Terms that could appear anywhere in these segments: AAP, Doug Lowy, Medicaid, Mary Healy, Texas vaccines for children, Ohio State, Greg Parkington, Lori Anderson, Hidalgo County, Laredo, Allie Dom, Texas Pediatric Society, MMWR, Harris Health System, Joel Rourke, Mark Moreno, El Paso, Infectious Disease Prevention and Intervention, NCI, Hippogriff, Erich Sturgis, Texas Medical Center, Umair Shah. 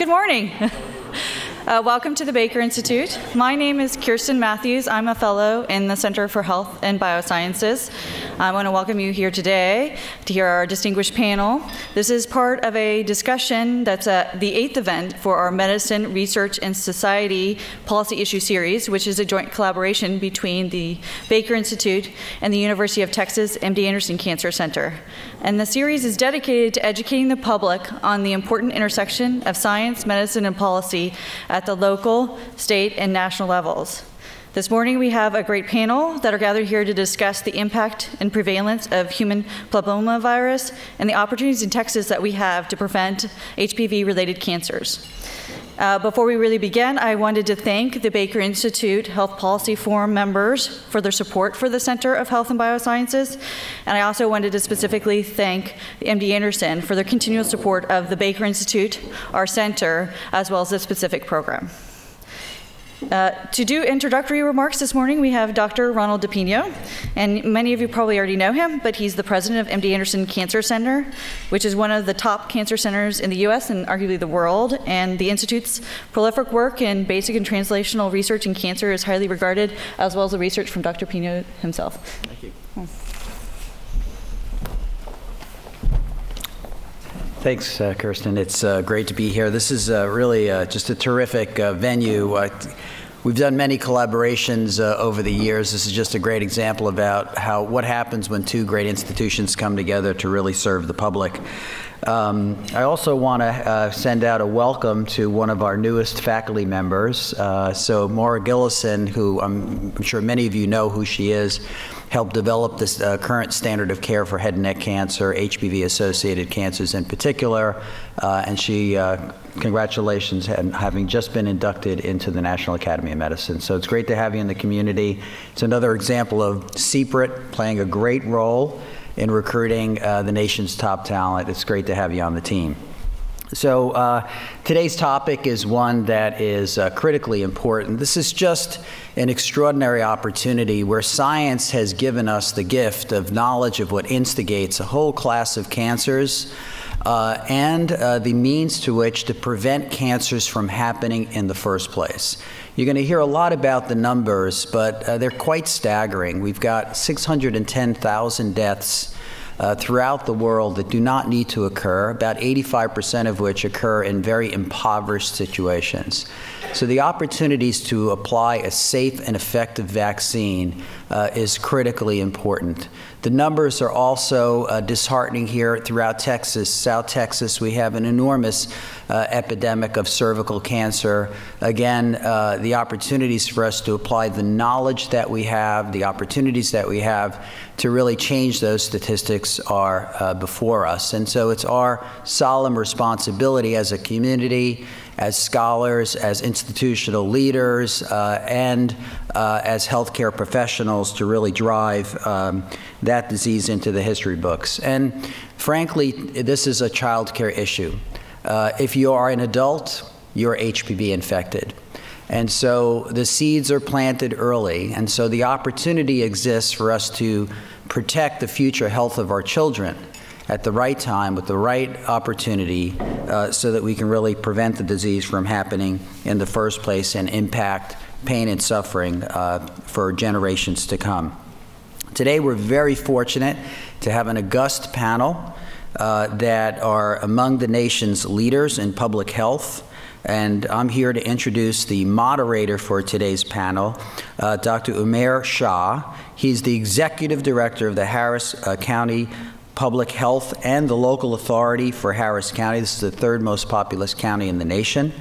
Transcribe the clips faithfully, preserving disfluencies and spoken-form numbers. Good morning. Uh, welcome to the Baker Institute. My name is Kirstin Matthews. I'm a fellow in the Center for Health and Biosciences. I want to welcome you here today to hear our distinguished panel. This is part of a discussion that's uh, the eighth event for our Medicine, Research, and Society Policy Issue Series, which is a joint collaboration between the Baker Institute and the University of Texas M D Anderson Cancer Center. And the series is dedicated to educating the public on the important intersection of science, medicine, and policy at at the local, state, and national levels. This morning we have a great panel that are gathered here to discuss the impact and prevalence of human papillomavirus and the opportunities in Texas that we have to prevent H P V-related cancers. Uh, before we really begin, I wanted to thank the Baker Institute Health Policy Forum members for their support for the Center of Health and Biosciences. And I also wanted to specifically thank M D Anderson for their continual support of the Baker Institute, our center, as well as this specific program. Uh, to do introductory remarks this morning, we have Doctor Ronald DePinho, and many of you probably already know him, but he's the president of M D Anderson Cancer Center, which is one of the top cancer centers in the U S and arguably the world, and the Institute's prolific work in basic and translational research in cancer is highly regarded, as well as the research from Doctor Pinho himself. Thank you. Thanks, uh, Kirstin. It's uh, great to be here. This is uh, really uh, just a terrific uh, venue. Uh, we've done many collaborations uh, over the years. This is just a great example about how what happens when two great institutions come together to really serve the public. Um, I also want to uh, send out a welcome to one of our newest faculty members. Uh, so Maura Gillison, who I'm sure many of you know who she is, helped develop this uh, current standard of care for head and neck cancer, H P V associated cancers in particular. Uh, and she, uh, congratulations on having just been inducted into the National Academy of Medicine. So it's great to have you in the community. It's another example of C P R I T playing a great role in recruiting uh, the nation's top talent. It's great to have you on the team. So uh, today's topic is one that is uh, critically important. This is just an extraordinary opportunity where science has given us the gift of knowledge of what instigates a whole class of cancers uh, and uh, the means to which to prevent cancers from happening in the first place. You're going to hear a lot about the numbers, but uh, they're quite staggering. We've got six hundred ten thousand deaths Uh, throughout the world that do not need to occur, about eighty-five percent of which occur in very impoverished situations. So the opportunities to apply a safe and effective vaccine uh, is critically important. The numbers are also uh, disheartening here throughout Texas. South Texas, we have an enormous uh, epidemic of cervical cancer. Again, uh, the opportunities for us to apply the knowledge that we have, the opportunities that we have to really change those statistics are uh, before us. And so it's our solemn responsibility as a community, as scholars, as institutional leaders, uh, and uh, as healthcare professionals to really drive um, that disease into the history books. And frankly, this is a child care issue. Uh, if you are an adult, you're H P V infected. And so the seeds are planted early. And so the opportunity exists for us to protect the future health of our children at the right time, with the right opportunity, uh, so that we can really prevent the disease from happening in the first place and impact pain and suffering uh, for generations to come. Today we're very fortunate to have an august panel uh, that are among the nation's leaders in public health. And I'm here to introduce the moderator for today's panel, uh, Doctor Umair Shah. He's the executive director of the Harris uh, County Public Health and the local authority for Harris County. This is the third most populous county in the nation.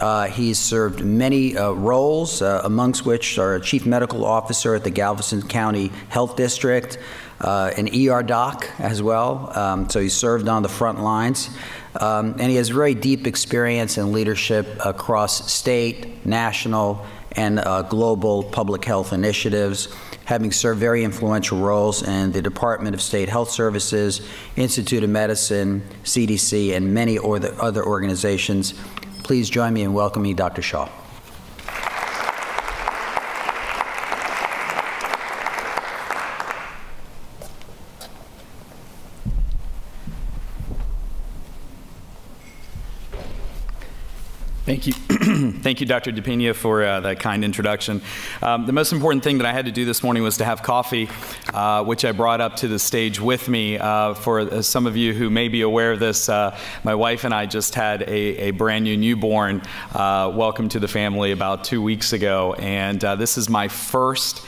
Uh, he's served many uh, roles, uh, amongst which are a chief medical officer at the Galveston County Health District, uh, an E R doc as well. Um, so he served on the front lines. Um, and he has very deep experience in leadership across state, national, and uh, global public health initiatives, having served very influential roles in the Department of State Health Services, Institute of Medicine, C D C, and many or the other organizations. Please join me in welcoming Doctor Shah. Thank you. Thank you, Doctor DePinho, for uh, that kind introduction. Um, the most important thing that I had to do this morning was to have coffee, uh, which I brought up to the stage with me. Uh, for some of you who may be aware of this, uh, my wife and I just had a, a brand new newborn, uh, welcome to the family, about two weeks ago. And uh, this is my first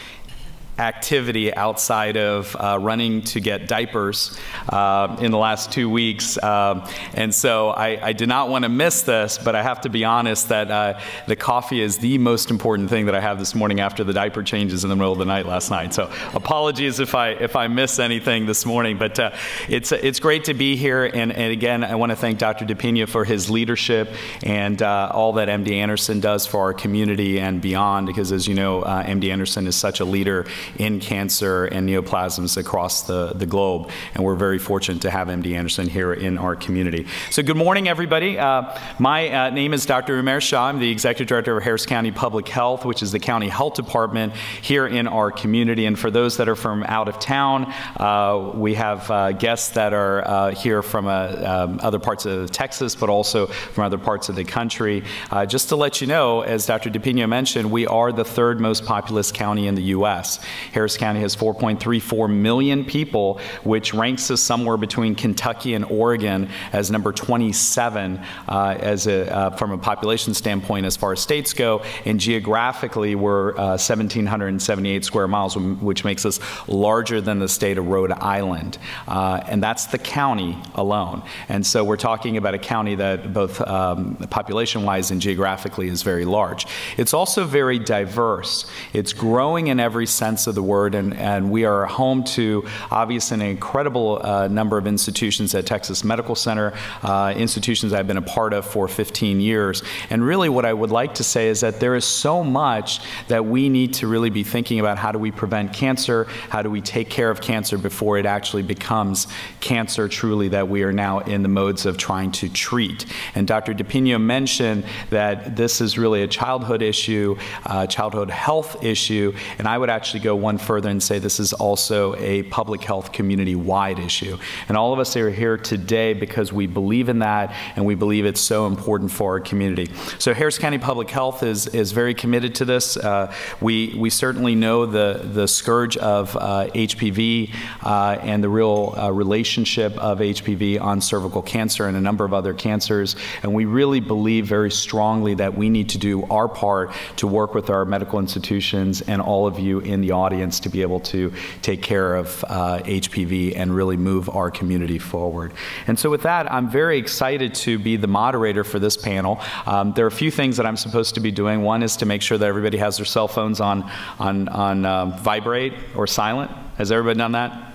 activity outside of uh, running to get diapers uh, in the last two weeks. Uh, and so I, I did not want to miss this, but I have to be honest that uh, the coffee is the most important thing that I have this morning after the diaper changes in the middle of the night last night. So apologies if I, if I miss anything this morning, but uh, it's, it's great to be here. And, and again, I want to thank Doctor DePinho for his leadership and uh, all that M D Anderson does for our community and beyond, because as you know, uh, M D Anderson is such a leader in cancer and neoplasms across the, the globe. And we're very fortunate to have M D Anderson here in our community. So good morning, everybody. Uh, my uh, name is Doctor Umair Shah. I'm the Executive Director of Harris County Public Health, which is the county health department here in our community. And for those that are from out of town, uh, we have uh, guests that are uh, here from uh, um, other parts of Texas, but also from other parts of the country. Uh, just to let you know, as Doctor DePinho mentioned, we are the third most populous county in the U S Harris County has four point three four million people, which ranks us somewhere between Kentucky and Oregon as number twenty-seven uh, as a, uh, from a population standpoint as far as states go. And geographically, we're uh, one thousand seven hundred seventy-eight square miles, which makes us larger than the state of Rhode Island. Uh, and that's the county alone. And so we're talking about a county that both um, population-wise and geographically is very large. It's also very diverse. It's growing in every sense of the word, and, and we are home to obviously an incredible uh, number of institutions at Texas Medical Center, uh, institutions I've been a part of for fifteen years. And really what I would like to say is that there is so much that we need to really be thinking about. How do we prevent cancer? How do we take care of cancer before it actually becomes cancer truly that we are now in the modes of trying to treat? And Doctor DePinho mentioned that this is really a childhood issue, uh, childhood health issue, and I would actually go go one further and say this is also a public health community-wide issue. And all of us are here today because we believe in that, and we believe it's so important for our community. So Harris County Public Health is, is very committed to this. Uh, we, we certainly know the, the scourge of uh, H P V uh, and the real uh, relationship of H P V on cervical cancer and a number of other cancers. And we really believe very strongly that we need to do our part to work with our medical institutions and all of you in the audience to be able to take care of uh, H P V and really move our community forward. And so with that, I'm very excited to be the moderator for this panel. Um, there are a few things that I'm supposed to be doing. One is to make sure that everybody has their cell phones on, on, on uh, vibrate or silent. Has everybody done that?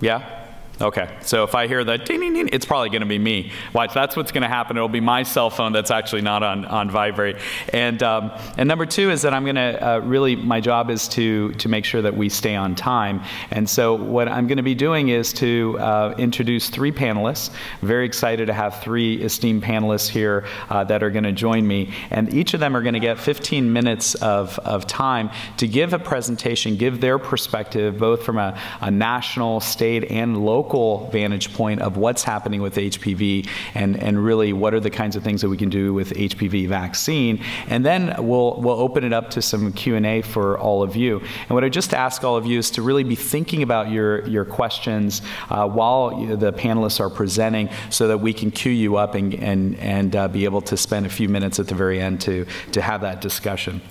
Yeah? Okay, so if I hear that ding, ding, ding, it's probably gonna be me. Watch, that's what's gonna happen. It'll be my cell phone that's actually not on, on vibrate. And, um, and number two is that I'm gonna, uh, really, my job is to, to make sure that we stay on time. And so what I'm gonna be doing is to uh, introduce three panelists. Very excited to have three esteemed panelists here uh, that are gonna join me. And each of them are gonna get fifteen minutes of, of time to give a presentation, give their perspective, both from a, a national, state, and local vantage point of what's happening with H P V and, and really what are the kinds of things that we can do with H P V vaccine. And then we'll, we'll open it up to some Q and A for all of you. And what I just ask all of you is to really be thinking about your, your questions uh, while the panelists are presenting so that we can queue you up and, and, and uh, be able to spend a few minutes at the very end to, to have that discussion.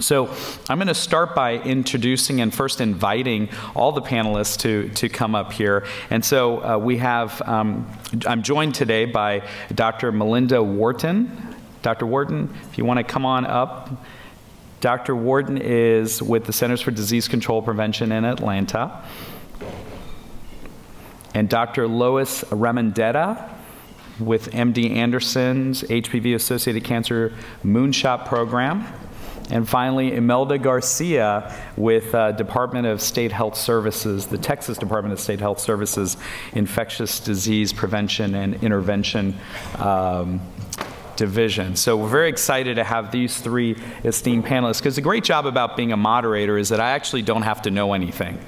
So I'm going to start by introducing and first inviting all the panelists to, to come up here. And so uh, we have, um, I'm joined today by Doctor Melinda Wharton. Doctor Wharton, if you want to come on up. Doctor Wharton is with the Centers for Disease Control and Prevention in Atlanta. And Doctor Lois Ramondetta with M D Anderson's H P V Associated Cancer Moonshot Program. And finally, Imelda Garcia with uh, Department of State Health Services, the Texas Department of State Health Services, Infectious Disease Prevention and Intervention um, Division. So we're very excited to have these three esteemed panelists, because the great job about being a moderator is that I actually don't have to know anything.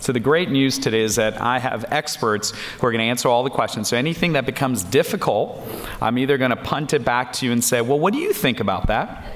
So the great news today is that I have experts who are going to answer all the questions. So anything that becomes difficult, I'm either going to punt it back to you and say, well, what do you think about that?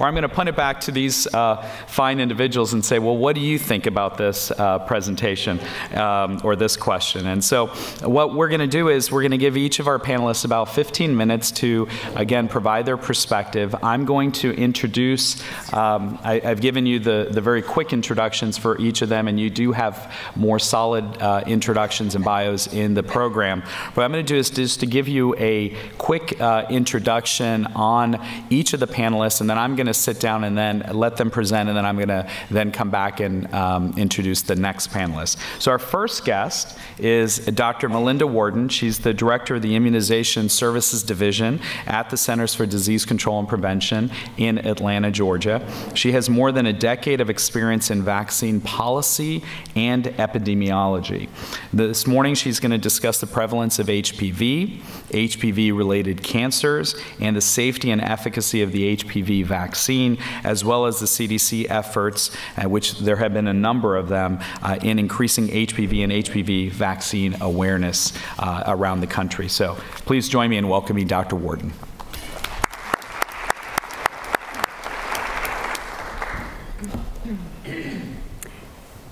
Or I'm going to punt it back to these uh, fine individuals and say, well, what do you think about this uh, presentation um, or this question? And so what we're going to do is we're going to give each of our panelists about fifteen minutes to, again, provide their perspective. I'm going to introduce, um, I, I've given you the, the very quick introductions for each of them, and you do have more solid uh, introductions and bios in the program. What I'm going to do is just to give you a quick uh, introduction on each of the panelists, and then I'm going to sit down and then let them present, and then I'm going to then come back and um, introduce the next panelist. So our first guest is Doctor Melinda Wharton. She's the director of the Immunization Services Division at the Centers for Disease Control and Prevention in Atlanta, Georgia. She has more than a decade of experience in vaccine policy and epidemiology. This morning she's going to discuss the prevalence of H P V, H P V-related cancers, and the safety and efficacy of the H P V vaccine. vaccine, as well as the C D C efforts, uh, which there have been a number of them, uh, in increasing H P V and H P V vaccine awareness uh, around the country. So please join me in welcoming Doctor Wharton.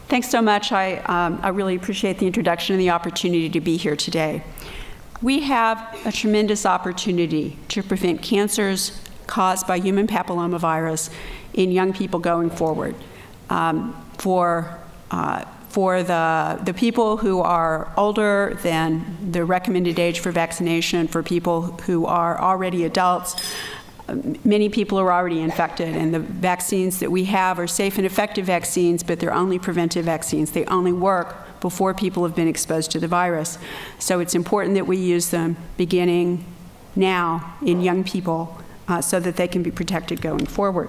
Thanks so much. I, um, I really appreciate the introduction and the opportunity to be here today. We have a tremendous opportunity to prevent cancers caused by human papillomavirus in young people going forward. Um, for uh, for the, the people who are older than the recommended age for vaccination, for people who are already adults, many people are already infected, and the vaccines that we have are safe and effective vaccines, but they're only preventive vaccines. They only work before people have been exposed to the virus. So it's important that we use them beginning now in young people, Uh, so that they can be protected going forward.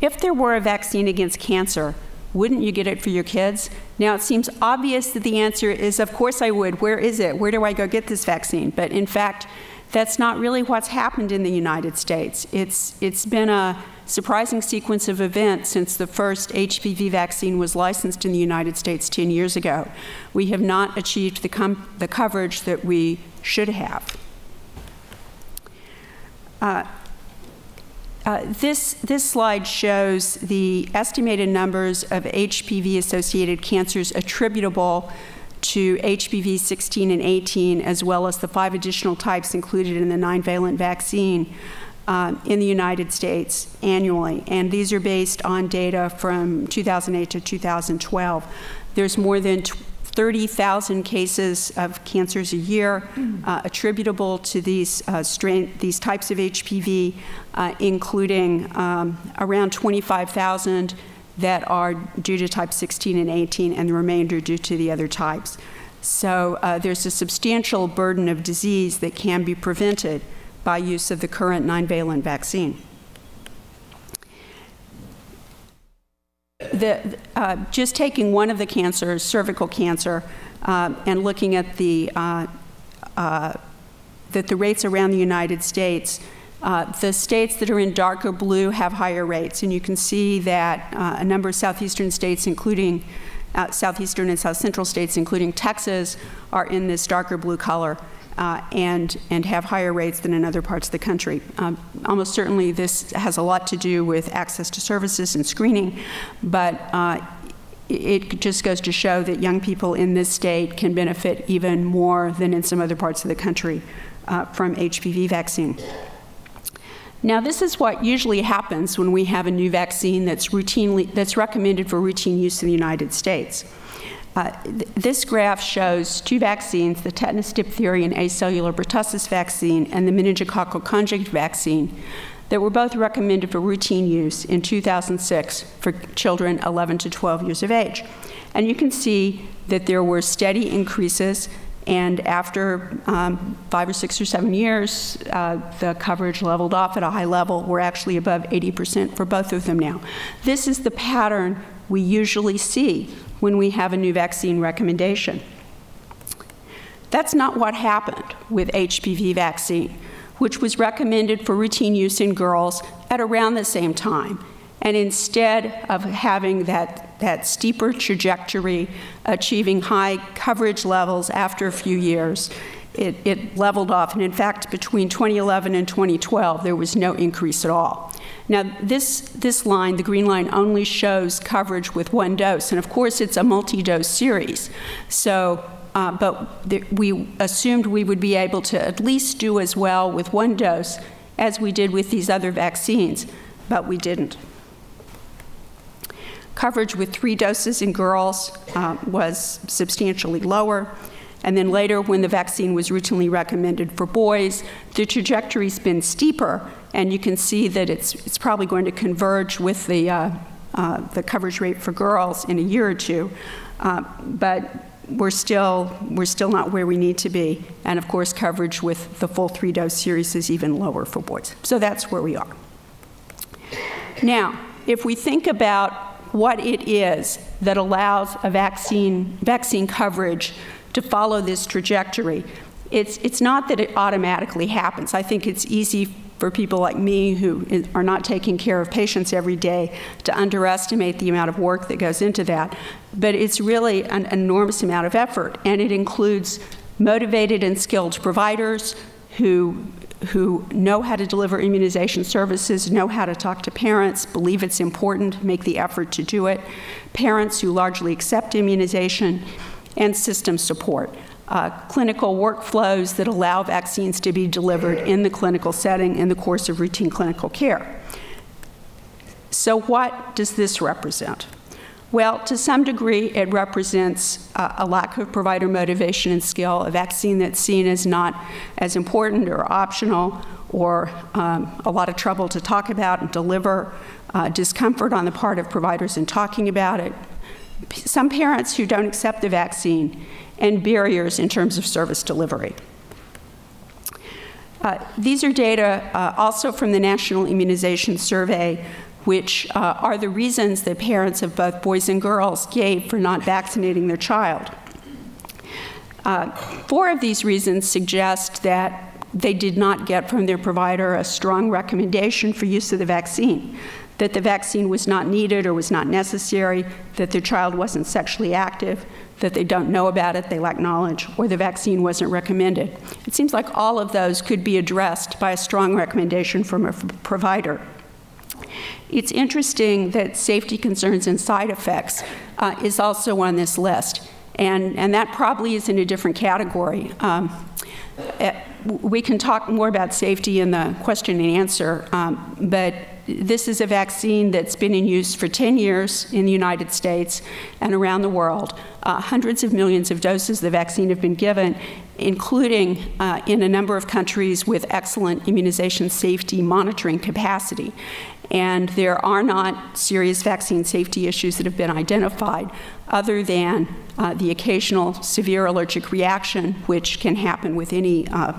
If there were a vaccine against cancer, wouldn't you get it for your kids? Now, it seems obvious that the answer is, of course I would. Where is it? Where do I go get this vaccine? But in fact, that's not really what's happened in the United States. It's, it's been a surprising sequence of events since the first H P V vaccine was licensed in the United States ten years ago. We have not achieved the, com the coverage that we should have. Uh, uh, this, this slide shows the estimated numbers of H P V-associated cancers attributable to H P V sixteen and eighteen, as well as the five additional types included in the nine-valent vaccine Um, in the United States annually, and these are based on data from two thousand eight to two thousand twelve. There's more than thirty thousand cases of cancers a year uh, attributable to these uh, strain, these types of H P V, uh, including um, around twenty-five thousand that are due to type sixteen and eighteen, and the remainder due to the other types. So uh, there's a substantial burden of disease that can be prevented by use of the current nine-valent vaccine. The, uh, just taking one of the cancers, cervical cancer, uh, and looking at the, uh, uh, that the rates around the United States, uh, the states that are in darker blue have higher rates. And you can see that uh, a number of southeastern states, including uh, southeastern and south central states, including Texas, are in this darker blue color. Uh, and, and have higher rates than in other parts of the country. Um, almost certainly this has a lot to do with access to services and screening, but uh, it just goes to show that young people in this state can benefit even more than in some other parts of the country uh, from H P V vaccine. Now, this is what usually happens when we have a new vaccine that's, routinely, that's recommended for routine use in the United States. Uh, th this graph shows two vaccines, the tetanus, diphtheria, and acellular pertussis vaccine, and the meningococcal conjugate vaccine, that were both recommended for routine use in two thousand six for children eleven to twelve years of age. And you can see that there were steady increases, and after um, five or six or seven years, uh, the coverage leveled off at a high level. We're actually above eighty percent for both of them now. This is the pattern we usually see when we have a new vaccine recommendation. That's not what happened with H P V vaccine. which was recommended for routine use in girls at around the same time. And instead of having that, that steeper trajectory, achieving high coverage levels after a few years, it, it leveled off. And in fact, between twenty eleven and twenty twelve, there was no increase at all. Now, this, this line, the green line, only shows coverage with one dose. And of course, it's a multi-dose series. So, uh, but th- we assumed we would be able to at least do as well with one dose as we did with these other vaccines, but we didn't. Coverage with three doses in girls uh, was substantially lower. And then later, when the vaccine was routinely recommended for boys, the trajectory's been steeper. And you can see that it's, it's probably going to converge with the, uh, uh, the coverage rate for girls in a year or two. Uh, but we're still, we're still not where we need to be. And of course, coverage with the full three-dose series is even lower for boys. So that's where we are. Now, if we think about what it is that allows a vaccine, vaccine coverage to follow this trajectory, it's, it's not that it automatically happens. I think it's easy for people like me who is, are not taking care of patients every day to underestimate the amount of work that goes into that. But it's really an enormous amount of effort, and it includes motivated and skilled providers who, who know how to deliver immunization services, know how to talk to parents, believe it's important, make the effort to do it, parents who largely accept immunization, and system support. Uh, clinical workflows that allow vaccines to be delivered in the clinical setting in the course of routine clinical care. So what does this represent? Well, to some degree, it represents uh, a lack of provider motivation and skill, a vaccine that's seen as not as important or optional or um, a lot of trouble to talk about and deliver, uh, discomfort on the part of providers in talking about it, some parents who don't accept the vaccine, and barriers in terms of service delivery. Uh, these are data uh, also from the National Immunization Survey, which uh, are the reasons that parents of both boys and girls gave for not vaccinating their child. Uh, four of these reasons suggest that they did not get from their provider a strong recommendation for use of the vaccine, that the vaccine was not needed or was not necessary, that their child wasn't sexually active, that they don't know about it, they lack knowledge, or the vaccine wasn't recommended. It seems like all of those could be addressed by a strong recommendation from a provider. It's interesting that safety concerns and side effects uh, is also on this list, and, and that probably is in a different category. Um, we can talk more about safety in the question and answer, um, but this is a vaccine that's been in use for ten years in the United States and around the world. Uh, hundreds of millions of doses of the vaccine have been given, including uh, in a number of countries with excellent immunization safety monitoring capacity. And there are not serious vaccine safety issues that have been identified other than uh, the occasional severe allergic reaction, which can happen with any uh,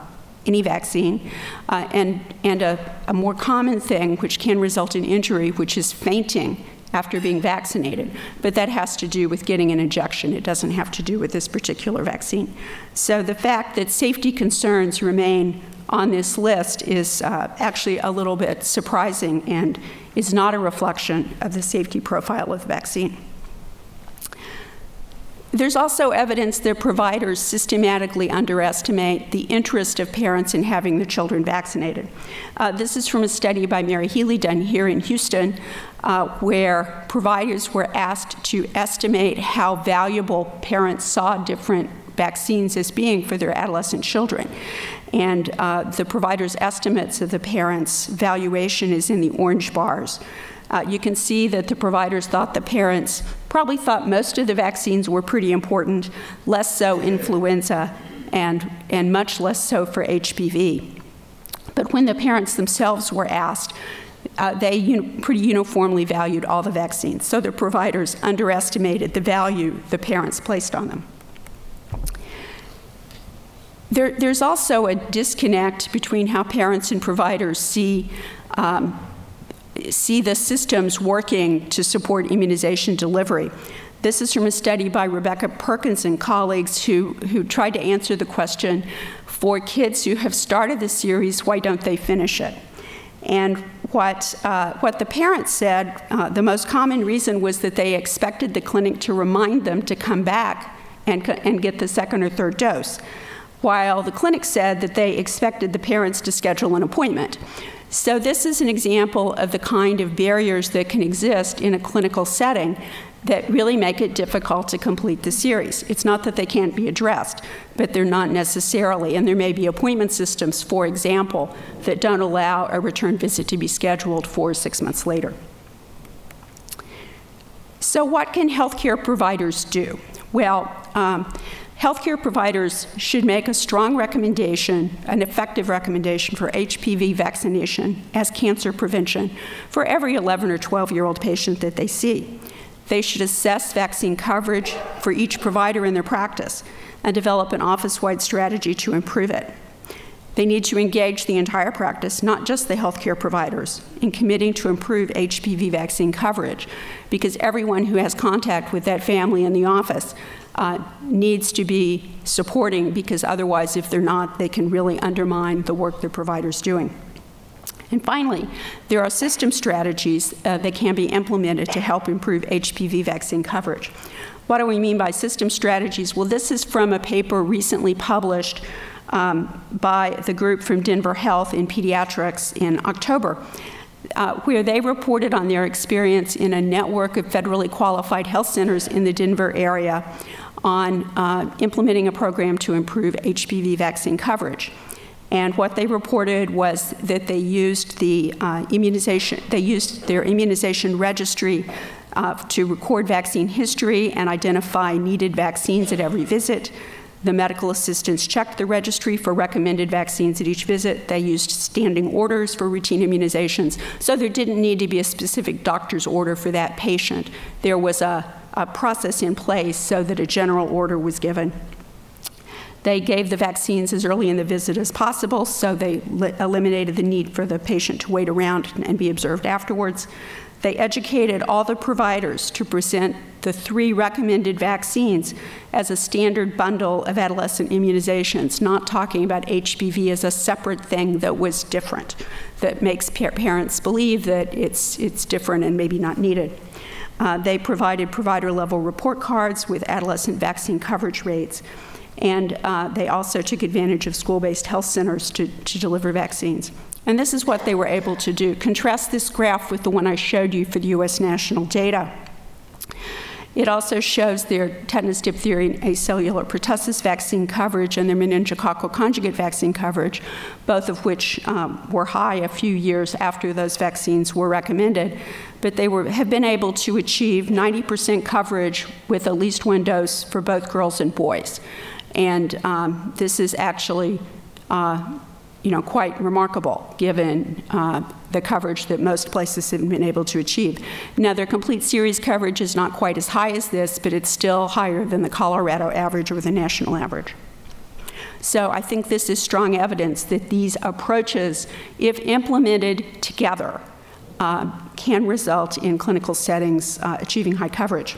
any vaccine, uh, and, and a, a more common thing which can result in injury, which is fainting after being vaccinated. But that has to do with getting an injection. It doesn't have to do with this particular vaccine. So the fact that safety concerns remain on this list is uh, actually a little bit surprising and is not a reflection of the safety profile of the vaccine. There's also evidence that providers systematically underestimate the interest of parents in having their children vaccinated. Uh, this is from a study by Mary Healy done here in Houston, uh, where providers were asked to estimate how valuable parents saw different vaccines as being for their adolescent children. And uh, the provider's estimates of the parents' valuation is in the orange bars. Uh, you can see that the providers thought the parents probably thought most of the vaccines were pretty important, less so influenza, and, and much less so for H P V. But when the parents themselves were asked, uh, they un- pretty uniformly valued all the vaccines. So the providers underestimated the value the parents placed on them. There, there's also a disconnect between how parents and providers see um, see the systems working to support immunization delivery. This is from a study by Rebecca Perkins and colleagues who, who tried to answer the question for kids who have started the series, why don't they finish it? And what, uh, what the parents said, uh, the most common reason was that they expected the clinic to remind them to come back and, and get the second or third dose, while the clinic said that they expected the parents to schedule an appointment. So this is an example of the kind of barriers that can exist in a clinical setting that really make it difficult to complete the series. It's not that they can't be addressed, but they're not necessarily. And there may be appointment systems, for example, that don't allow a return visit to be scheduled four or six months later. So what can healthcare providers do? Well, um, healthcare providers should make a strong recommendation, an effective recommendation for H P V vaccination as cancer prevention for every eleven or twelve-year-old patient that they see. They should assess vaccine coverage for each provider in their practice and develop an office-wide strategy to improve it. They need to engage the entire practice, not just the healthcare providers, in committing to improve H P V vaccine coverage, because everyone who has contact with that family in the office uh, needs to be supporting, because otherwise, if they're not, they can really undermine the work the provider's doing. And finally, there are system strategies uh, that can be implemented to help improve H P V vaccine coverage. What do we mean by system strategies? Well, this is from a paper recently published um, by the group from Denver Health in pediatrics in October, uh, where they reported on their experience in a network of federally qualified health centers in the Denver area on uh, implementing a program to improve H P V vaccine coverage. And what they reported was that they used the uh, immunization, they used their immunization registry uh, to record vaccine history and identify needed vaccines at every visit. The medical assistants checked the registry for recommended vaccines at each visit. They used standing orders for routine immunizations. So there didn't need to be a specific doctor's order for that patient. There was a, a process in place so that a general order was given. They gave the vaccines as early in the visit as possible, so they eliminated the need for the patient to wait around and be observed afterwards. They educated all the providers to present the three recommended vaccines as a standard bundle of adolescent immunizations, not talking about H P V as a separate thing that was different, that makes pa- parents believe that it's, it's different and maybe not needed. Uh, they provided provider-level report cards with adolescent vaccine coverage rates. And uh, they also took advantage of school-based health centers to, to deliver vaccines. And this is what they were able to do. Contrast this graph with the one I showed you for the U S national data. It also shows their tetanus, diphtheria, and acellular pertussis vaccine coverage and their meningococcal conjugate vaccine coverage, both of which um, were high a few years after those vaccines were recommended. But they were, have been able to achieve ninety percent coverage with at least one dose for both girls and boys. And um, this is actually, uh, you know, quite remarkable given uh, the coverage that most places have been able to achieve. Now, their complete series coverage is not quite as high as this, but it's still higher than the Colorado average or the national average. So I think this is strong evidence that these approaches, if implemented together, uh, can result in clinical settings uh, achieving high coverage.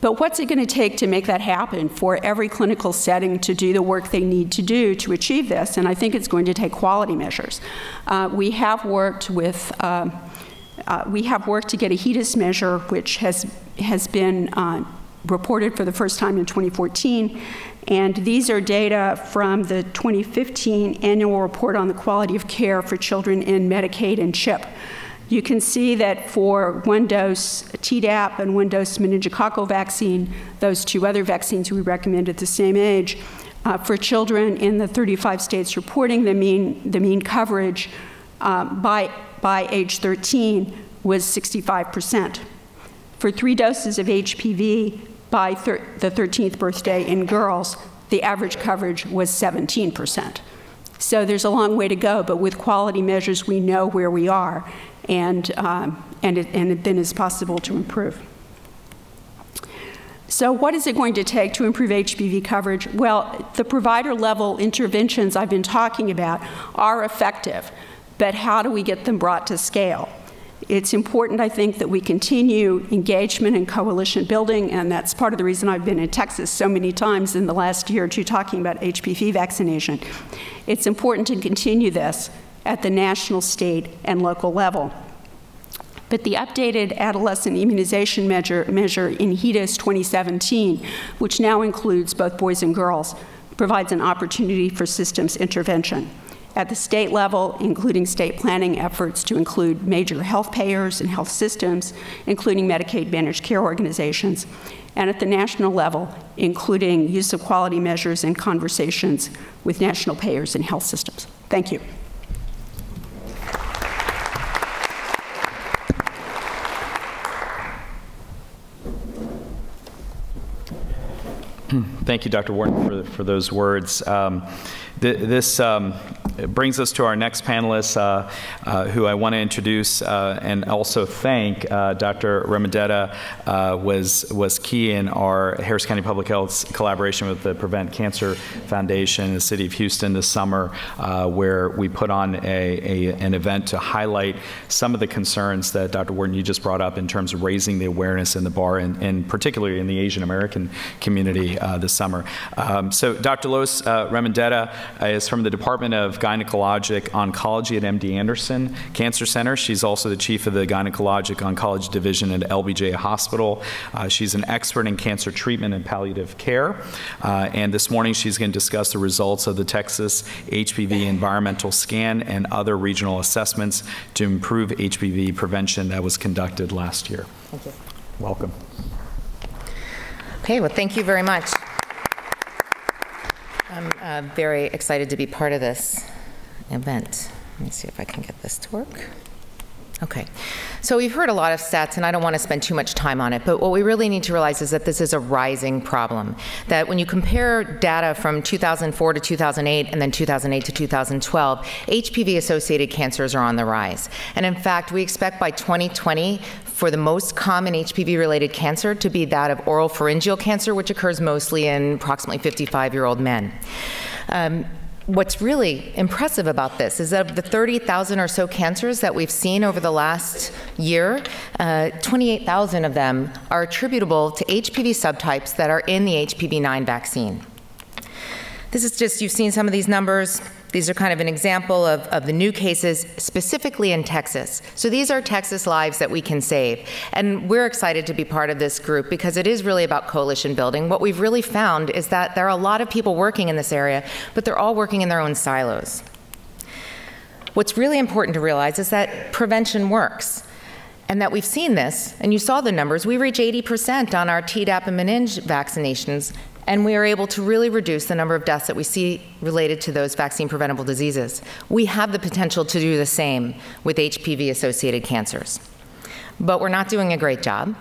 But what's it going to take to make that happen for every clinical setting to do the work they need to do to achieve this? And I think it's going to take quality measures. Uh, we have worked with, uh, uh, we have worked to get a HEDIS measure, which has, has been uh, reported for the first time in twenty fourteen. And these are data from the twenty fifteen annual report on the quality of care for children in Medicaid and CHIP. You can see that for one dose Tdap and one dose meningococcal vaccine, those two other vaccines we recommend at the same age, uh, for children in the thirty-five states reporting, the mean, the mean coverage uh, by, by age thirteen was sixty-five percent. For three doses of H P V by the thirteenth birthday in girls, the average coverage was seventeen percent. So there's a long way to go, but with quality measures, we know where we are. And, um, and, it, and it then is possible to improve. So what is it going to take to improve H P V coverage? Well, the provider level interventions I've been talking about are effective, but how do we get them brought to scale? it's important, I think, that we continue engagement and coalition building, and that's part of the reason I've been in Texas so many times in the last year or two talking about H P V vaccination. It's important to continue this at the national, state, and local level. But the updated adolescent immunization measure, measure in HEDIS twenty seventeen, which now includes both boys and girls, provides an opportunity for systems intervention at the state level, including state planning efforts to include major health payers and health systems, including Medicaid managed care organizations, and at the national level, including use of quality measures and conversations with national payers and health systems. Thank you. Thank you, Doctor Wharton, for, for those words. Um, th this um, brings us to our next panelist, uh, uh, who I want to introduce uh, and also thank. Uh, Doctor Ramondetta uh, was, was key in our Harris County Public Health's collaboration with the Prevent Cancer Foundation in the city of Houston this summer, uh, where we put on a, a, an event to highlight some of the concerns that, Doctor Wharton, you just brought up in terms of raising the awareness in the bar, and, and particularly in the Asian American community. Uh, this summer. Um, so Doctor Lois uh, Ramondetta uh, is from the Department of Gynecologic Oncology at M D Anderson Cancer Center. She's also the chief of the Gynecologic Oncology Division at L B J Hospital. Uh, she's an expert in cancer treatment and palliative care. Uh, and this morning she's going to discuss the results of the Texas H P V environmental scan and other regional assessments to improve H P V prevention that was conducted last year. Thank you. Welcome. Okay, well, thank you very much. I'm uh, very excited to be part of this event. Let me see if I can get this to work. Okay, so we've heard a lot of stats, and I don't want to spend too much time on it, but what we really need to realize is that this is a rising problem, that when you compare data from two thousand four to two thousand eight and then two thousand eight to two thousand twelve, H P V-associated cancers are on the rise. And in fact, we expect by twenty twenty for the most common H P V-related cancer to be that of oral pharyngeal cancer, which occurs mostly in approximately fifty-five-year-old men. Um, What's really impressive about this is that of the thirty thousand or so cancers that we've seen over the last year, uh, twenty-eight thousand of them are attributable to H P V subtypes that are in the H P V nine vaccine. This is just, you've seen some of these numbers. These are kind of an example of, of the new cases, specifically in Texas. So these are Texas lives that we can save. And we're excited to be part of this group because it is really about coalition building. What we've really found is that there are a lot of people working in this area, but they're all working in their own silos. What's really important to realize is that prevention works. And that we've seen this, and you saw the numbers. We reach eighty percent on our Tdap and meninge vaccinations, and we are able to really reduce the number of deaths that we see related to those vaccine-preventable diseases. We have the potential to do the same with H P V-associated cancers. But we're not doing a great job.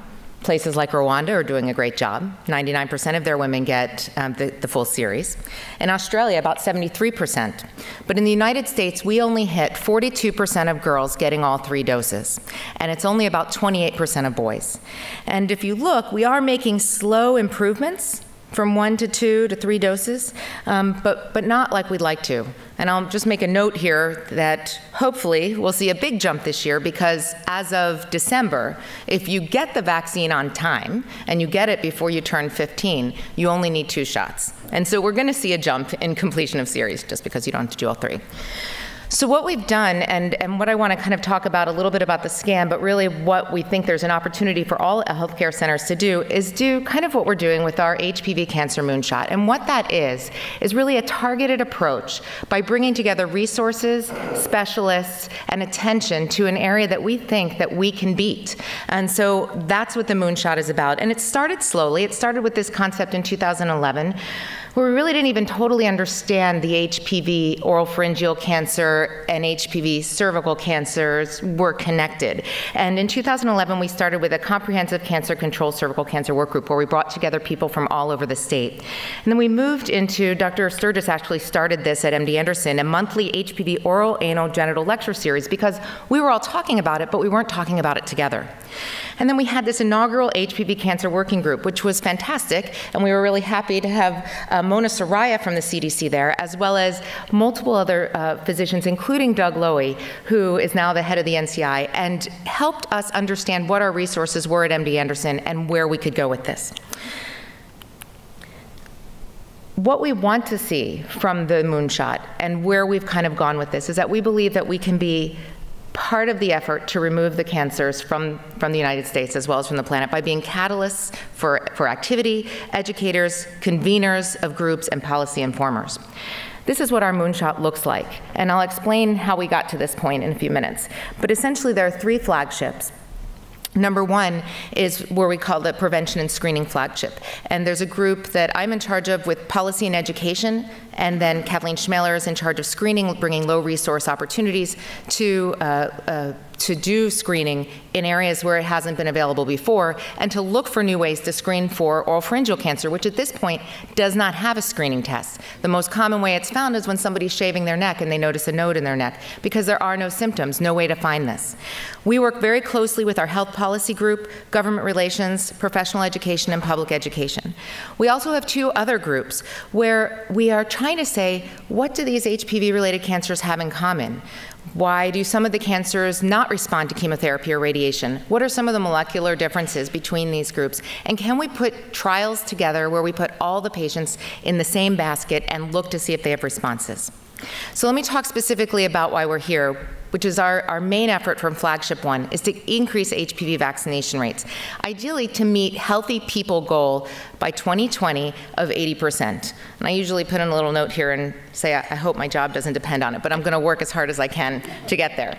Places like Rwanda are doing a great job. ninety-nine percent of their women get um, the, the full series. In Australia, about seventy-three percent. But in the United States, we only hit forty-two percent of girls getting all three doses. And it's only about twenty-eight percent of boys. And if you look, we are making slow improvements from one to two to three doses, um, but, but not like we'd like to. And I'll just make a note here that hopefully we'll see a big jump this year because as of December, if you get the vaccine on time and you get it before you turn fifteen, you only need two shots. And so we're gonna see a jump in completion of series just because you don't have to do all three. So what we've done, and, and what I want to kind of talk about a little bit about the scan, but really what we think there's an opportunity for all healthcare centers to do is do kind of what we're doing with our H P V Cancer Moonshot. And what that is, is really a targeted approach by bringing together resources, specialists, and attention to an area that we think that we can beat. And so that's what the Moonshot is about. And it started slowly. It started with this concept in two thousand eleven. Where we really didn't even totally understand the H P V oral pharyngeal cancer and H P V cervical cancers were connected. And in two thousand eleven, we started with a comprehensive cancer control cervical cancer work group where we brought together people from all over the state. And then we moved into, Doctor Sturgis actually started this at M D Anderson, a monthly H P V oral, anal, genital lecture series because we were all talking about it, but we weren't talking about it together. And then we had this inaugural H P V cancer working group, which was fantastic, and we were really happy to have um, Mona Soraya from the C D C there, as well as multiple other uh, physicians, including Doug Lowy, who is now the head of the N C I, and helped us understand what our resources were at M D Anderson and where we could go with this. What we want to see from the moonshot and where we've kind of gone with this is that we believe that we can be part of the effort to remove the cancers from, from the United States as well as from the planet by being catalysts for, for activity, educators, conveners of groups, and policy informers. This is what our moonshot looks like, and I'll explain how we got to this point in a few minutes. But essentially there are three flagships. Number one is where we call the prevention and screening flagship. And there's a group that I'm in charge of with policy and education, and then Kathleen Schmaler is in charge of screening, bringing low resource opportunities to, uh, uh, to do screening in areas where it hasn't been available before, and to look for new ways to screen for oropharyngeal cancer, which at this point does not have a screening test. The most common way it's found is when somebody's shaving their neck and they notice a node in their neck, because there are no symptoms, no way to find this. We work very closely with our health policy group, government relations, professional education, and public education. We also have two other groups where we are trying to say, what do these H P V-related cancers have in common? Why do some of the cancers not respond to chemotherapy or radiation? What are some of the molecular differences between these groups? And can we put trials together where we put all the patients in the same basket and look to see if they have responses? So let me talk specifically about why we're here, which is our, our main effort from Flagship One, is to increase H P V vaccination rates, ideally to meet healthy people goal by twenty twenty of eighty percent. And I usually put in a little note here and say, I, I hope my job doesn't depend on it, but I'm gonna work as hard as I can to get there.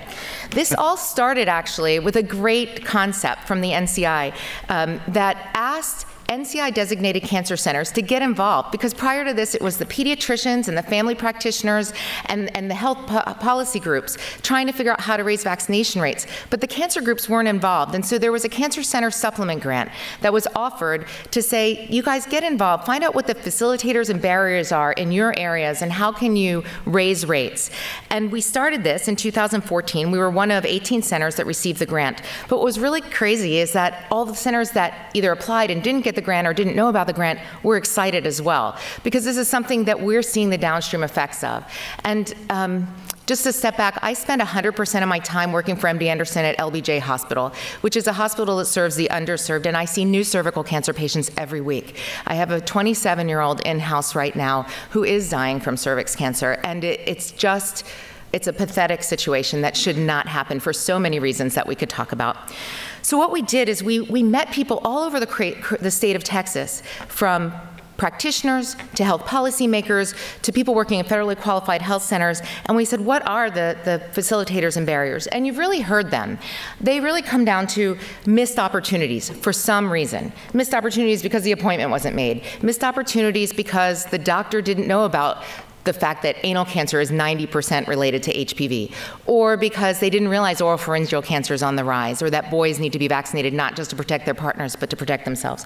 This all started actually with a great concept from the N C I um, that asked N C I-designated cancer centers to get involved, because prior to this, it was the pediatricians and the family practitioners and, and the health po policy groups trying to figure out how to raise vaccination rates. But the cancer groups weren't involved, and so there was a cancer center supplement grant that was offered to say, you guys get involved, find out what the facilitators and barriers are in your areas, and how can you raise rates. And we started this in two thousand fourteen. We were one of eighteen centers that received the grant. But what was really crazy is that all the centers that either applied and didn't get the grant or didn't know about the grant were excited as well, because this is something that we're seeing the downstream effects of. And um, just to step back, I spend one hundred percent of my time working for M D Anderson at L B J Hospital, which is a hospital that serves the underserved, and I see new cervical cancer patients every week. I have a twenty-seven-year-old in-house right now who is dying from cervix cancer, and it, it's just, it's a pathetic situation that should not happen for so many reasons that we could talk about. So what we did is we, we met people all over the, the state of Texas, from practitioners to health policymakers to people working in federally qualified health centers, and we said, what are the, the facilitators and barriers? And you've really heard them. They really come down to missed opportunities for some reason. Missed opportunities because the appointment wasn't made. Missed opportunities because the doctor didn't know about the fact that anal cancer is ninety percent related to H P V, or because they didn't realize oropharyngeal cancer is on the rise, or that boys need to be vaccinated not just to protect their partners but to protect themselves,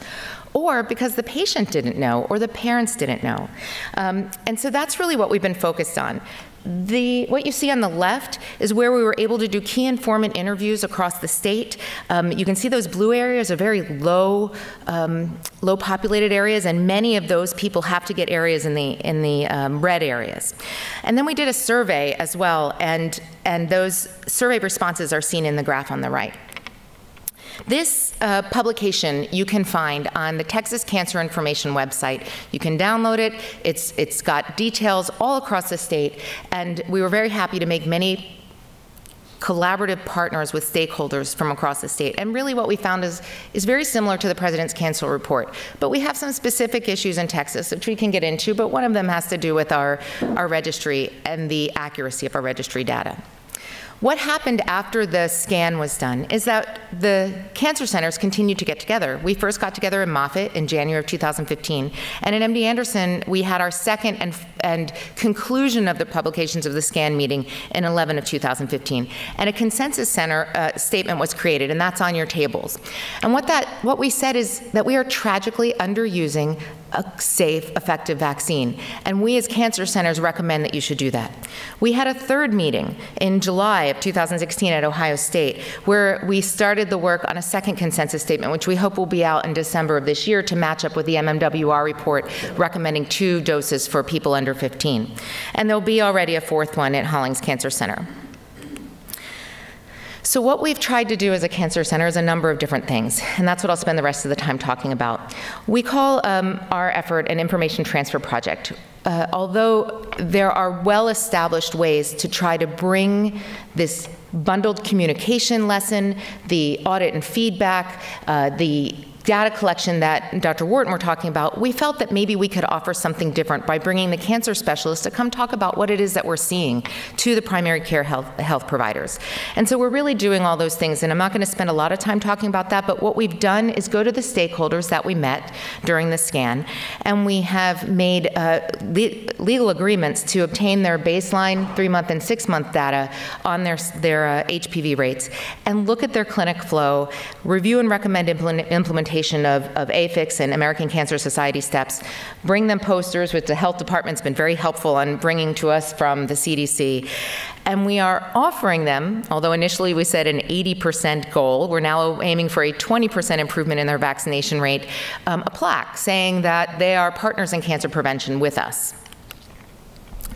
or because the patient didn't know or the parents didn't know. Um, and so that's really what we've been focused on. The, what you see on the left is where we were able to do key informant interviews across the state. Um, you can see those blue areas are very low, um, low populated areas, and many of those people have to get areas in the, in the um, red areas. And then we did a survey as well, and, and those survey responses are seen in the graph on the right. This uh, publication you can find on the Texas Cancer Information website. You can download it. It's, it's got details all across the state, and we were very happy to make many collaborative partners with stakeholders from across the state. And really what we found is, is very similar to the President's Cancer Report. But we have some specific issues in Texas, which we can get into, but one of them has to do with our, our registry and the accuracy of our registry data. What happened after the scan was done is that the cancer centers continued to get together. We first got together in Moffitt in January of two thousand fifteen, and at M D Anderson, we had our second and, and conclusion of the publications of the scan meeting in eleven of two thousand fifteen, and a consensus center uh, statement was created, and that's on your tables. And what, that, what we said is that we are tragically underusing a safe, effective vaccine. And we as cancer centers recommend that you should do that. We had a third meeting in July of two thousand sixteen at Ohio State, where we started the work on a second consensus statement, which we hope will be out in December of this year to match up with the M M W R report recommending two doses for people under fifteen. And there'll be already a fourth one at Hollings Cancer Center. So what we've tried to do as a cancer center is a number of different things, and that's what I'll spend the rest of the time talking about. We call um, our effort an information transfer project. Uh, although there are well-established ways to try to bring this bundled communication lesson, the audit and feedback, uh, the data collection that Doctor Wharton were talking about, we felt that maybe we could offer something different by bringing the cancer specialist to come talk about what it is that we're seeing to the primary care health, health providers. And so we're really doing all those things, and I'm not gonna spend a lot of time talking about that, but what we've done is go to the stakeholders that we met during the scan, and we have made uh, le legal agreements to obtain their baseline, three month and six month data on their, their uh, H P V rates, and look at their clinic flow, review and recommend implement implementation Of, of A F I X and American Cancer Society steps, bring them posters, which the health department's been very helpful on bringing to us from the C D C. And we are offering them, although initially we said an eighty percent goal, we're now aiming for a twenty percent improvement in their vaccination rate, um, a plaque saying that they are partners in cancer prevention with us.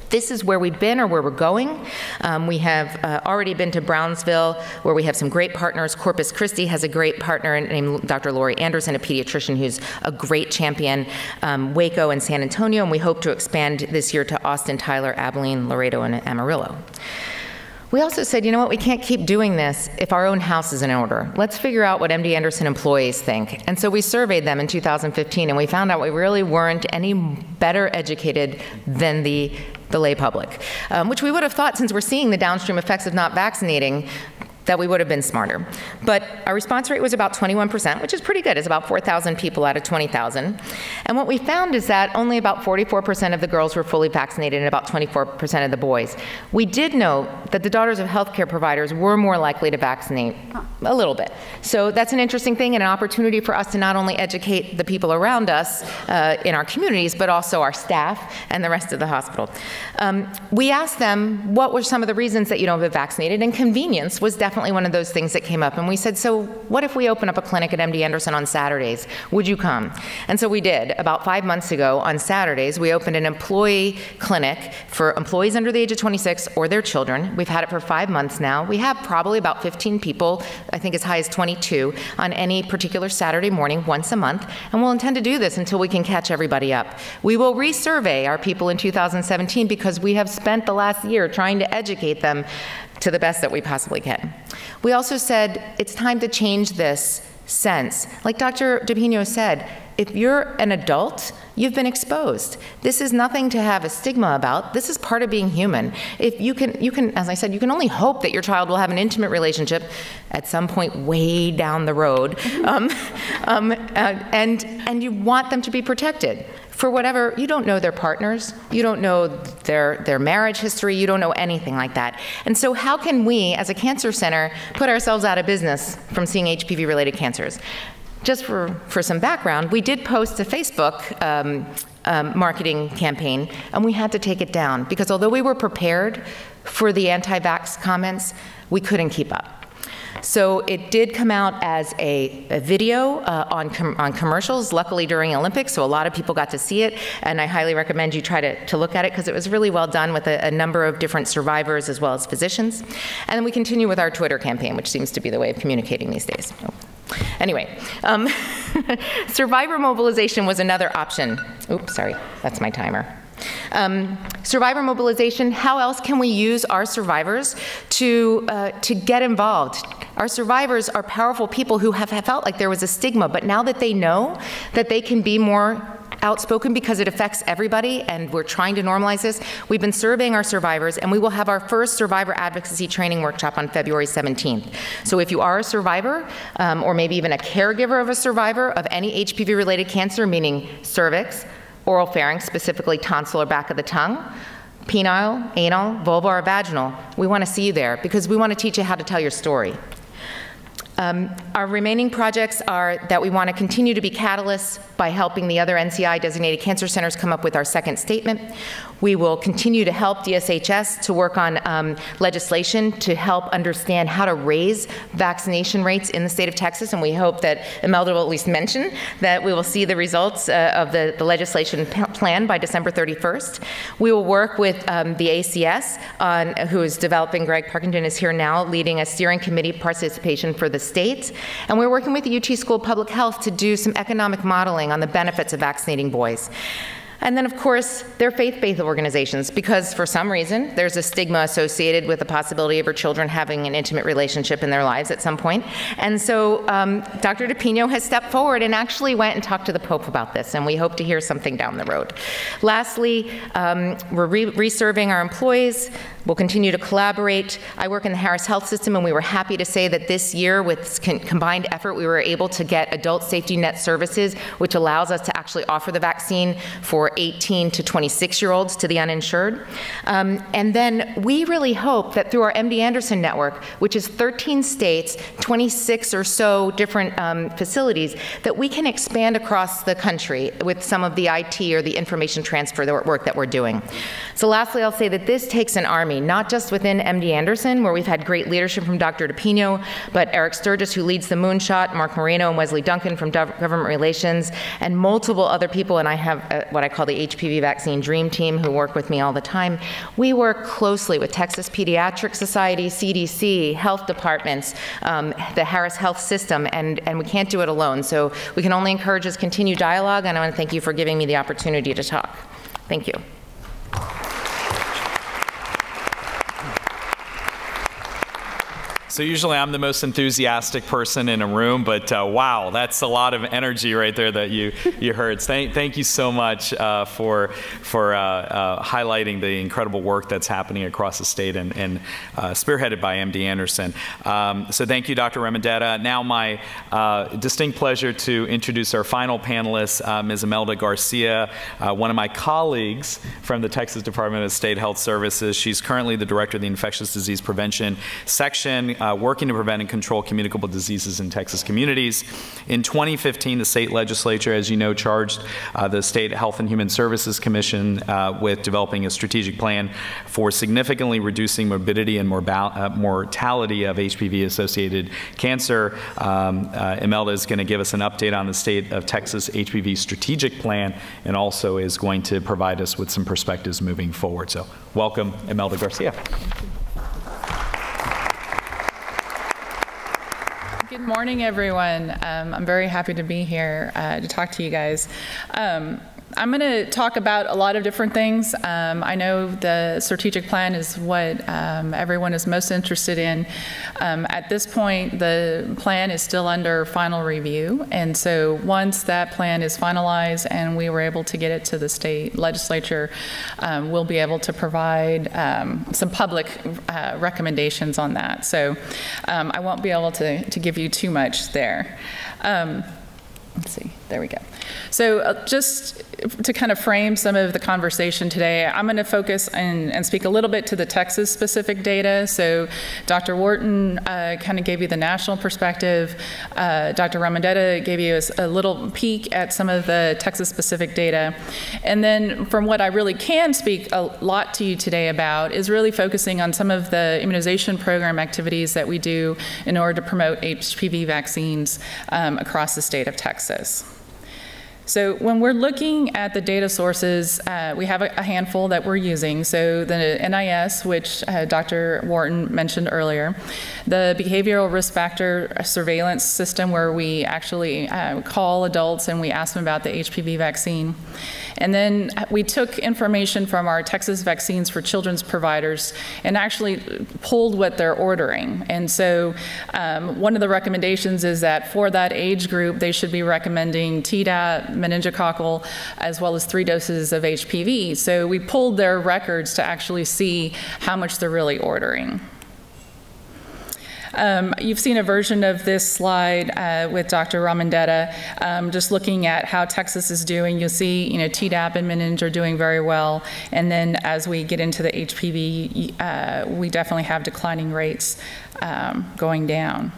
This is where we've been or where we're going. Um, we have uh, already been to Brownsville, where we have some great partners. Corpus Christi has a great partner named Doctor Lori Anderson, a pediatrician who's a great champion, um, Waco and San Antonio, and we hope to expand this year to Austin, Tyler, Abilene, Laredo, and Amarillo. We also said, you know what, we can't keep doing this if our own house is in order. Let's figure out what M D Anderson employees think. And so we surveyed them in two thousand fifteen, and we found out we really weren't any better educated than the, the lay public, um, which we would have thought, since we're seeing the downstream effects of not vaccinating, that we would have been smarter. But our response rate was about twenty-one percent, which is pretty good. It's about four thousand people out of twenty thousand. And what we found is that only about forty-four percent of the girls were fully vaccinated and about twenty-four percent of the boys. We did know that the daughters of healthcare providers were more likely to vaccinate a little bit. So that's an interesting thing and an opportunity for us to not only educate the people around us uh, in our communities, but also our staff and the rest of the hospital. Um, we asked them, what were some of the reasons that you don't get vaccinated? And convenience was definitely one of those things that came up, and we said, so what if we open up a clinic at M D Anderson on Saturdays? Would you come? And so we did. About five months ago, on Saturdays, we opened an employee clinic for employees under the age of twenty-six or their children. We've had it for five months now. We have probably about fifteen people, I think as high as twenty-two, on any particular Saturday morning once a month, and we'll intend to do this until we can catch everybody up. We will resurvey our people in two thousand seventeen because we have spent the last year trying to educate them to the best that we possibly can. We also said, it's time to change this sense. Like Doctor DePinho said, if you're an adult, you've been exposed. This is nothing to have a stigma about. This is part of being human. If you can, you can, as I said, you can only hope that your child will have an intimate relationship at some point way down the road. um, um, and, and you want them to be protected. For whatever, you don't know their partners, you don't know their, their marriage history, you don't know anything like that. And so how can we, as a cancer center, put ourselves out of business from seeing H P V-related cancers? Just for, for some background, we did post a Facebook um, um, marketing campaign, and we had to take it down, because although we were prepared for the anti-vax comments, we couldn't keep up. So it did come out as a, a video uh, on, com on commercials, luckily during Olympics, so a lot of people got to see it, and I highly recommend you try to, to look at it, because it was really well done with a, a number of different survivors as well as physicians. And then we continue with our Twitter campaign, which seems to be the way of communicating these days. Oh. Anyway, um, survivor mobilization was another option. Oops, sorry, that's my timer. Um, survivor mobilization, how else can we use our survivors to, uh, to get involved? Our survivors are powerful people who have, have felt like there was a stigma, but now that they know that they can be more outspoken, because it affects everybody, and we're trying to normalize this. We've been surveying our survivors, and we will have our first survivor advocacy training workshop on February seventeenth. So if you are a survivor, um, or maybe even a caregiver of a survivor of any H P V-related cancer, meaning cervix, oral pharynx, specifically tonsil or back of the tongue, penile, anal, vulvar, or vaginal, we want to see you there, because we want to teach you how to tell your story. Um, our remaining projects are that we want to continue to be catalysts by helping the other N C I designated cancer centers come up with our second statement. We will continue to help D S H S to work on um, legislation to help understand how to raise vaccination rates in the state of Texas, and we hope that Imelda will at least mention that we will see the results uh, of the, the legislation plan by December thirty-first. We will work with um, the A C S, on, who is developing, Greg Parkington is here now, leading a steering committee participation for the state, and we're working with the U T School of Public Health to do some economic modeling on the benefits of vaccinating boys. And then, of course, they're faith-based organizations, because for some reason there's a stigma associated with the possibility of our children having an intimate relationship in their lives at some point. And so um, Doctor DePinho has stepped forward and actually went and talked to the Pope about this, and we hope to hear something down the road. Lastly, um, we're re reserving our employees. We'll continue to collaborate. I work in the Harris Health System, and we were happy to say that this year, with combined effort, we were able to get adult safety net services, which allows us to actually offer the vaccine for eighteen to twenty-six-year-olds to the uninsured. Um, and then we really hope that through our M D Anderson network, which is thirteen states, twenty-six or so different um, facilities, that we can expand across the country with some of the I T or the information transfer work that we're doing. So lastly, I'll say that this takes an army, not just within M D Anderson, where we've had great leadership from Doctor DePinho, but Erich Sturgis, who leads the Moonshot, Mark Moreno and Wesley Duncan from Government Relations, and multiple other people, and I have a, what I call the H P V Vaccine Dream Team, who work with me all the time. We work closely with Texas Pediatric Society, C D C, health departments, um, the Harris Health System, and, and we can't do it alone, so we can only encourage this continued dialogue, and I want to thank you for giving me the opportunity to talk. Thank you. So usually I'm the most enthusiastic person in a room, but uh, wow, that's a lot of energy right there that you, you heard. Thank, thank you so much uh, for, for uh, uh, highlighting the incredible work that's happening across the state and, and uh, spearheaded by M D Anderson. Um, so thank you, Doctor Ramondetta. Now my uh, distinct pleasure to introduce our final panelist, uh, Miz Imelda Garcia, uh, one of my colleagues from the Texas Department of State Health Services. She's currently the director of the Infectious Disease Prevention Section, Uh, working to prevent and control communicable diseases in Texas communities. In twenty fifteen, the state legislature, as you know, charged uh, the State Health and Human Services Commission uh, with developing a strategic plan for significantly reducing morbidity and uh, mortality of H P V-associated cancer. Um, uh, Imelda is going to give us an update on the state of Texas H P V strategic plan, and also is going to provide us with some perspectives moving forward. So welcome, Imelda Garcia. Good morning, everyone. Um, I'm very happy to be here uh, to talk to you guys. Um, I'm going to talk about a lot of different things. Um, I know the strategic plan is what um, everyone is most interested in. Um, at this point, the plan is still under final review, and so once that plan is finalized and we were able to get it to the state legislature, um, we'll be able to provide um, some public uh, recommendations on that. So um, I won't be able to, to give you too much there. Um, Let's see, there we go. So uh, just to kind of frame some of the conversation today, I'm going to focus and, and speak a little bit to the Texas specific data. So Doctor Wharton uh, kind of gave you the national perspective. Uh, Doctor Ramondetta gave you a, a little peek at some of the Texas specific data. And then from what I really can speak a lot to you today about is really focusing on some of the immunization program activities that we do in order to promote H P V vaccines um, across the state of Texas. So when we're looking at the data sources, uh, we have a, a handful that we're using. So the N I S, which uh, Doctor Wharton mentioned earlier, the behavioral risk factor surveillance system, where we actually uh, call adults and we ask them about the H P V vaccine. And then we took information from our Texas Vaccines for Children's providers and actually pulled what they're ordering. And so um, one of the recommendations is that for that age group, they should be recommending Tdap, meningococcal, as well as three doses of H P V. So we pulled their records to actually see how much they're really ordering. Um, you've seen a version of this slide uh, with Doctor Ramondetta, um, just looking at how Texas is doing. You'll see, you know, Tdap and meninge are doing very well, and then as we get into the H P V, uh, we definitely have declining rates um, going down.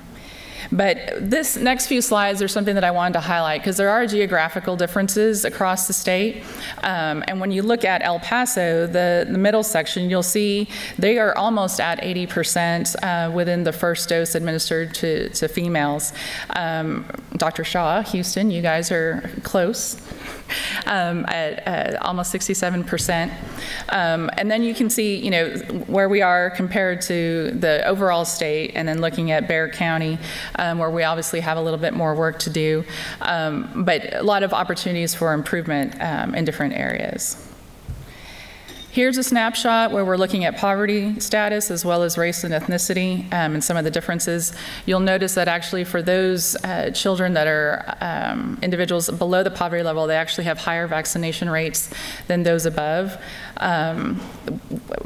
But this next few slides are something that I wanted to highlight because there are geographical differences across the state. Um, and when you look at El Paso, the, the middle section, you'll see they are almost at eighty percent uh, within the first dose administered to, to females. Um, Doctor Shah, Houston, you guys are close um, at, at almost sixty-seven percent. Um, and then you can see, you know, where we are compared to the overall state, and then looking at Bexar County, Um, where we obviously have a little bit more work to do, um, but a lot of opportunities for improvement um, in different areas. Here's a snapshot where we're looking at poverty status as well as race and ethnicity um, and some of the differences. You'll notice that actually for those uh, children that are um, individuals below the poverty level, they actually have higher vaccination rates than those above, um,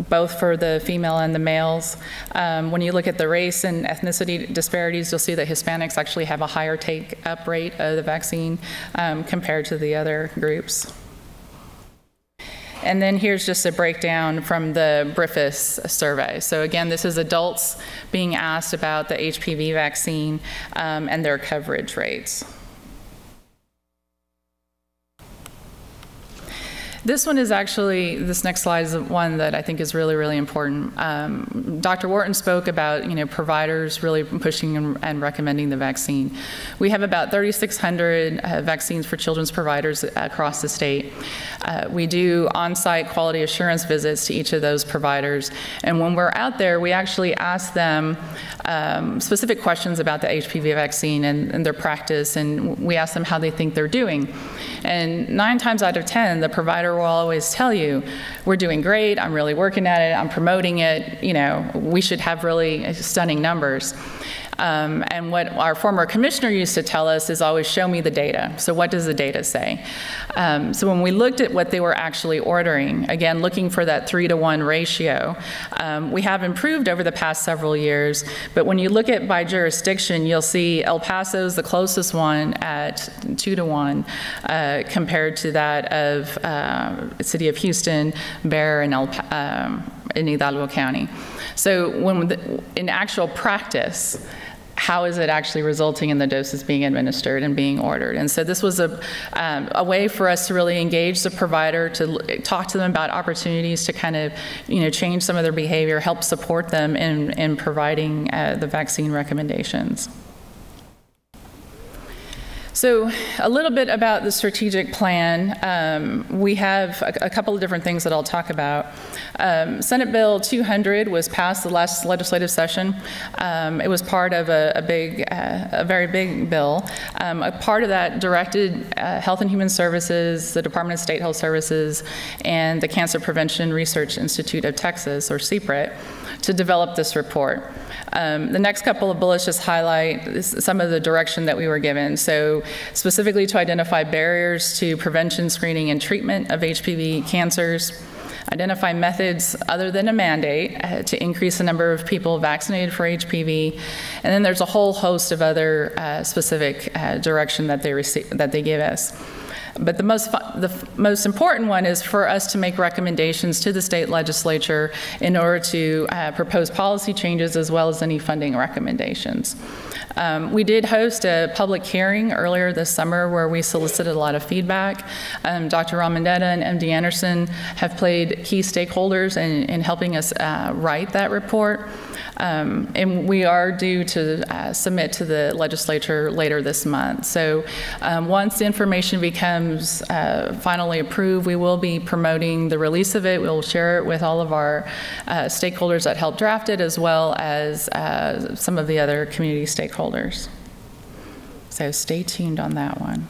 both for the female and the males. Um, when you look at the race and ethnicity disparities, you'll see that Hispanics actually have a higher take-up rate of the vaccine um, compared to the other groups. And then here's just a breakdown from the B R I F I S survey. So again, this is adults being asked about the H P V vaccine um, and their coverage rates. This one is actually, this next slide is one that I think is really, really important. Um, Doctor Wharton spoke about, you know, providers really pushing and, and recommending the vaccine. We have about thirty-six hundred uh, vaccines for children's providers across the state. Uh, we do on-site quality assurance visits to each of those providers. And when we're out there, we actually ask them um, specific questions about the H P V vaccine and, and their practice, and we ask them how they think they're doing. And nine times out of ten, the provider will always tell you, we're doing great, I'm really working at it, I'm promoting it, you know, we should have really stunning numbers. Um, and what our former commissioner used to tell us is always, show me the data. So what does the data say? Um, so when we looked at what they were actually ordering, again, looking for that three to one ratio, um, we have improved over the past several years, but when you look at by jurisdiction, you'll see El Paso's the closest one at two to one uh, compared to that of uh, the city of Houston, Bexar, and El um, in Hidalgo County. So when the, in actual practice, how is it actually resulting in the doses being administered and being ordered? And so this was a, um, a way for us to really engage the provider, to talk to them about opportunities to kind of, you know, change some of their behavior, help support them in, in providing uh, the vaccine recommendations. So a little bit about the strategic plan. Um, we have a, a couple of different things that I'll talk about. Um, Senate Bill two hundred was passed the last legislative session. Um, it was part of a, a big, uh, a very big bill. Um, a part of that directed uh, Health and Human Services, the Department of State Health Services, and the Cancer Prevention Research Institute of Texas, or C P R I T, to develop this report. Um, the next couple of bullets just highlight some of the direction that we were given. So specifically to identify barriers to prevention, screening, and treatment of H P V cancers, identify methods other than a mandate uh, to increase the number of people vaccinated for H P V, and then there's a whole host of other uh, specific uh, direction that they, receive, that they give us. But the most, the most important one is for us to make recommendations to the state legislature in order to uh, propose policy changes as well as any funding recommendations. Um, we did host a public hearing earlier this summer where we solicited a lot of feedback. Um, Doctor Ramondetta and M D Anderson have played key stakeholders in, in helping us uh, write that report. Um, and we are due to uh, submit to the legislature later this month. So um, once the information becomes uh, finally approved, we will be promoting the release of it. We'll share it with all of our uh, stakeholders that helped draft it, as well as uh, some of the other community stakeholders. So stay tuned on that one.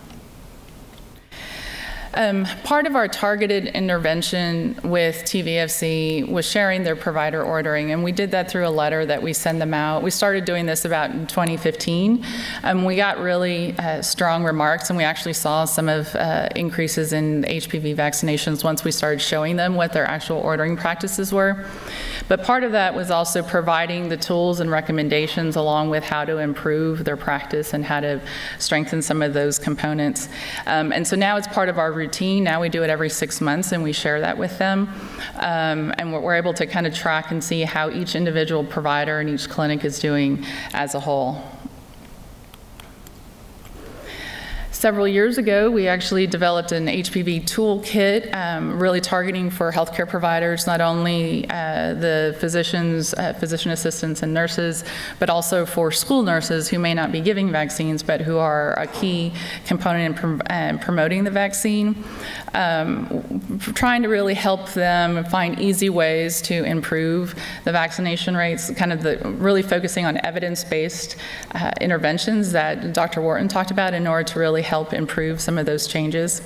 Um, part of our targeted intervention with T V F C was sharing their provider ordering, and we did that through a letter that we send them out. We started doing this about in twenty fifteen. Um, we got really uh, strong remarks, and we actually saw some of uh, increases in H P V vaccinations once we started showing them what their actual ordering practices were. But part of that was also providing the tools and recommendations along with how to improve their practice and how to strengthen some of those components. Um, and so now it's part of our routine. Now we do it every six months and we share that with them. Um, and we're able to kind of track and see how each individual provider and each clinic is doing as a whole. several years ago, we actually developed an H P V toolkit, um, really targeting for healthcare providers, not only uh, the physicians, uh, physician assistants, and nurses, but also for school nurses who may not be giving vaccines, but who are a key component in prom uh, promoting the vaccine, um, trying to really help them find easy ways to improve the vaccination rates, kind of the, really focusing on evidence-based uh, interventions that Doctor Wharton talked about in order to really help improve some of those changes.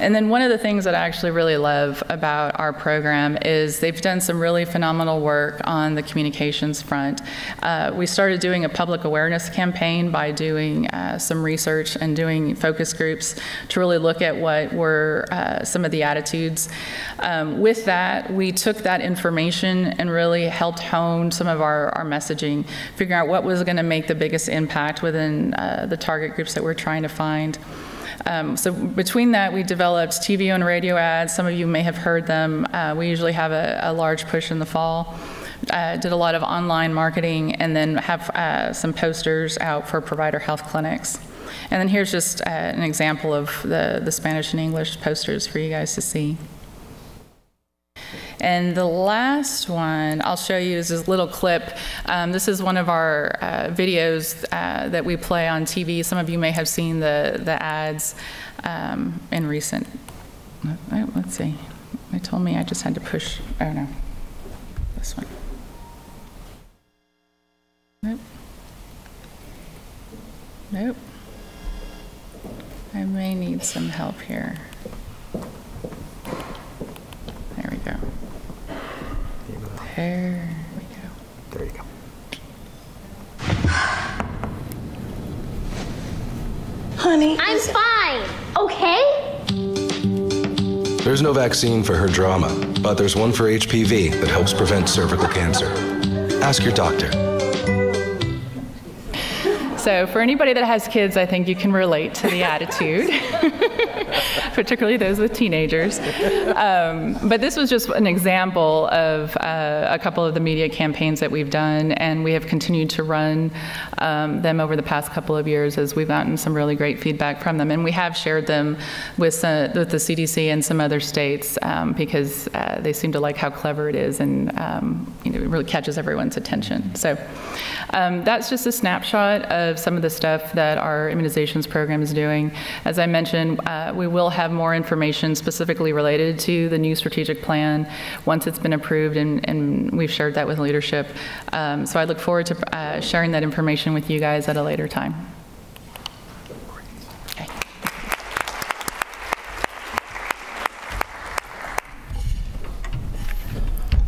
And then one of the things that I actually really love about our program is they've done some really phenomenal work on the communications front. Uh, we started doing a public awareness campaign by doing uh, some research and doing focus groups to really look at what were uh, some of the attitudes. Um, with that, we took that information and really helped hone some of our, our messaging, figuring out what was going to make the biggest impact within uh, the target groups that we're trying to find. Um, so between that, we developed T V and radio ads. Some of you may have heard them. Uh, we usually have a, a large push in the fall. Uh, did a lot of online marketing, and then have uh, some posters out for provider health clinics. And then here's just uh, an example of the, the Spanish and English posters for you guys to see. And the last one I'll show you is this little clip. Um, this is one of our uh, videos uh, that we play on T V. Some of you may have seen the, the ads um, in recent, oh, let's see. They told me I just had to push, oh no, this one. Nope. Nope. I may need some help here. There we go. There we go. There you go. Honey, I'm fine, okay? There's no vaccine for her drama, but there's one for H P V that helps prevent cervical cancer. Ask your doctor. So for anybody that has kids, I think you can relate to the attitude, particularly those with teenagers. Um, but this was just an example of uh, a couple of the media campaigns that we've done, and we have continued to run um, them over the past couple of years as we've gotten some really great feedback from them. And we have shared them with, some, with the C D C and some other states um, because uh, they seem to like how clever it is, and um, you know, it really catches everyone's attention. So um, that's just a snapshot of some of the stuff that our immunizations program is doing. As I mentioned, uh, we will have more information specifically related to the new strategic plan once it's been approved, and, and we've shared that with leadership. Um, so I look forward to uh, sharing that information with you guys at a later time. Okay.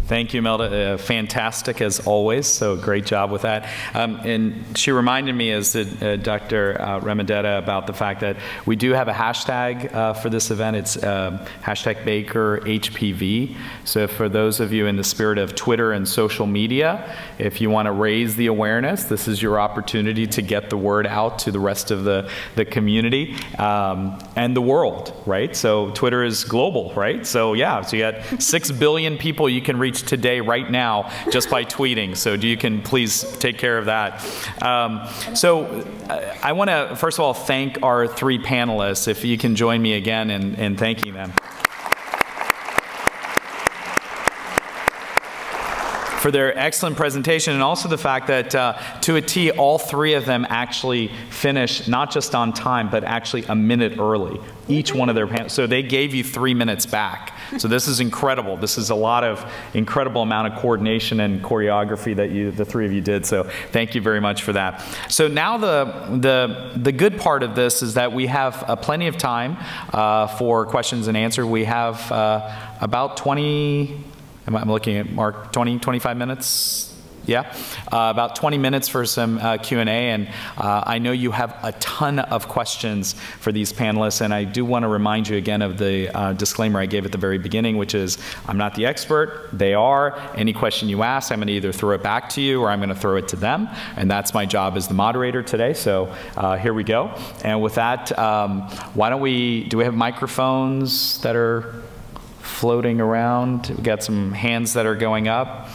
Thank you, Imelda. Uh, fantastic as always, so great job with that. Um, and she reminded me, as did uh, Doctor Uh, Ramondetta, about the fact that we do have a hashtag uh, for this event. It's uh, hashtag Baker H P V. So for those of you in the spirit of Twitter and social media, if you want to raise the awareness, this is your opportunity to get the word out to the rest of the, the community um, and the world, right? So Twitter is global, right? So yeah, so you got six billion people you can reach today, right now, just by tweeting. So you can please take care of that. Um, so uh, I want to, first of all, thank our three panelists. If you can join me again in, in thanking them. For their excellent presentation, and also the fact that uh, to a T, all three of them actually finished not just on time, but actually a minute early. Each one of their panels. So they gave you three minutes back. So this is incredible. This is a lot of incredible amount of coordination and choreography that you, the three of you did. So thank you very much for that. So now the, the, the good part of this is that we have uh, plenty of time uh, for questions and answers. We have uh, about twenty, I'm looking at Mark, twenty, twenty-five minutes? Yeah, uh, about twenty minutes for some uh, Q and A, and uh, I know you have a ton of questions for these panelists, and I do want to remind you again of the uh, disclaimer I gave at the very beginning, which is I'm not the expert, they are. Any question you ask, I'm going to either throw it back to you or I'm going to throw it to them, and that's my job as the moderator today, so uh, here we go. And with that, um, why don't we, do we have microphones that are floating around? We've got some hands that are going up.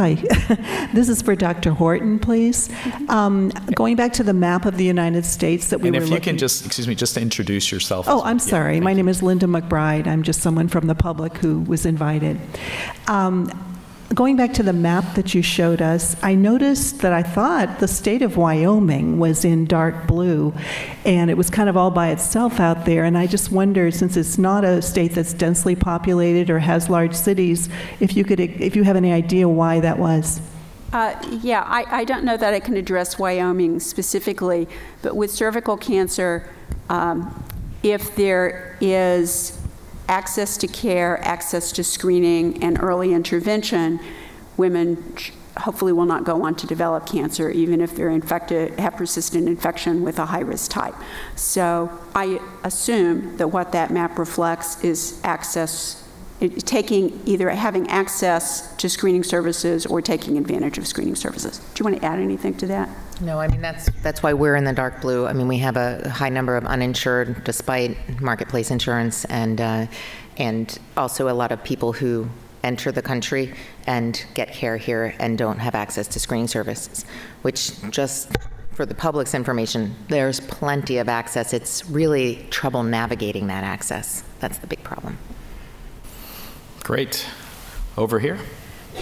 Hi, this is for Doctor Wharton, please. Um, going back to the map of the United States that we and were looking... And if you can just, excuse me, just introduce yourself. Oh, I'm sorry. Yeah, My you. name is Linda McBride. I'm just someone from the public who was invited. Um, Going back to the map that you showed us, I noticed that I thought the state of Wyoming was in dark blue, and it was kind of all by itself out there, and I just wondered, since it's not a state that's densely populated or has large cities, if you could, if you have any idea why that was. Uh, yeah, I, I don't know that I can address Wyoming specifically, but with cervical cancer, um, if there is access to care, access to screening, and early intervention, women hopefully will not go on to develop cancer, even if they're infected, have persistent infection with a high-risk type. So I assume that what that map reflects is access, it, taking either having access to screening services or taking advantage of screening services. Do you want to add anything to that? No, I mean, that's, that's why we're in the dark blue. I mean, we have a high number of uninsured despite marketplace insurance, and, uh, and also a lot of people who enter the country and get care here and don't have access to screening services, which, just for the public's information, there's plenty of access. It's really trouble navigating that access. That's the big problem. Great. Over here.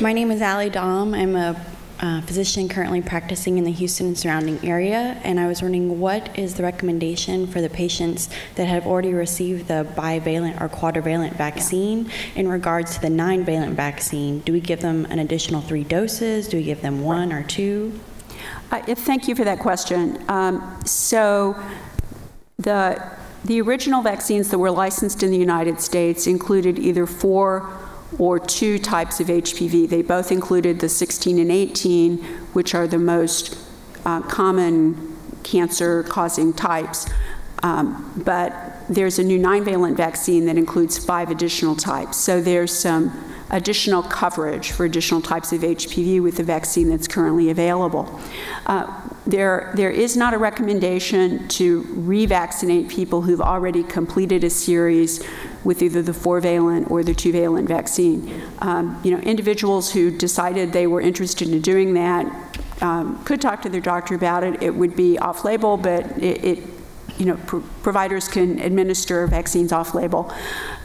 My name is Allie Dom. I'm a Uh, physician currently practicing in the Houston and surrounding area, and I was wondering, what is the recommendation for the patients that have already received the bivalent or quadrivalent vaccine in regards to the nine-valent vaccine? Do we give them an additional three doses? Do we give them one or two? Uh, thank you for that question. Um, so the, the original vaccines that were licensed in the United States included either four or two types of H P V. They both included the sixteen and eighteen, which are the most uh, common cancer-causing types. Um, but there's a new nine-valent vaccine that includes five additional types. So there's some additional coverage for additional types of H P V with the vaccine that's currently available. Uh, there, there is not a recommendation to revaccinate people who've already completed a series with either the four-valent or the two-valent vaccine. Um, you know, individuals who decided they were interested in doing that um, could talk to their doctor about it. It would be off-label, but it, it you know, pro providers can administer vaccines off-label,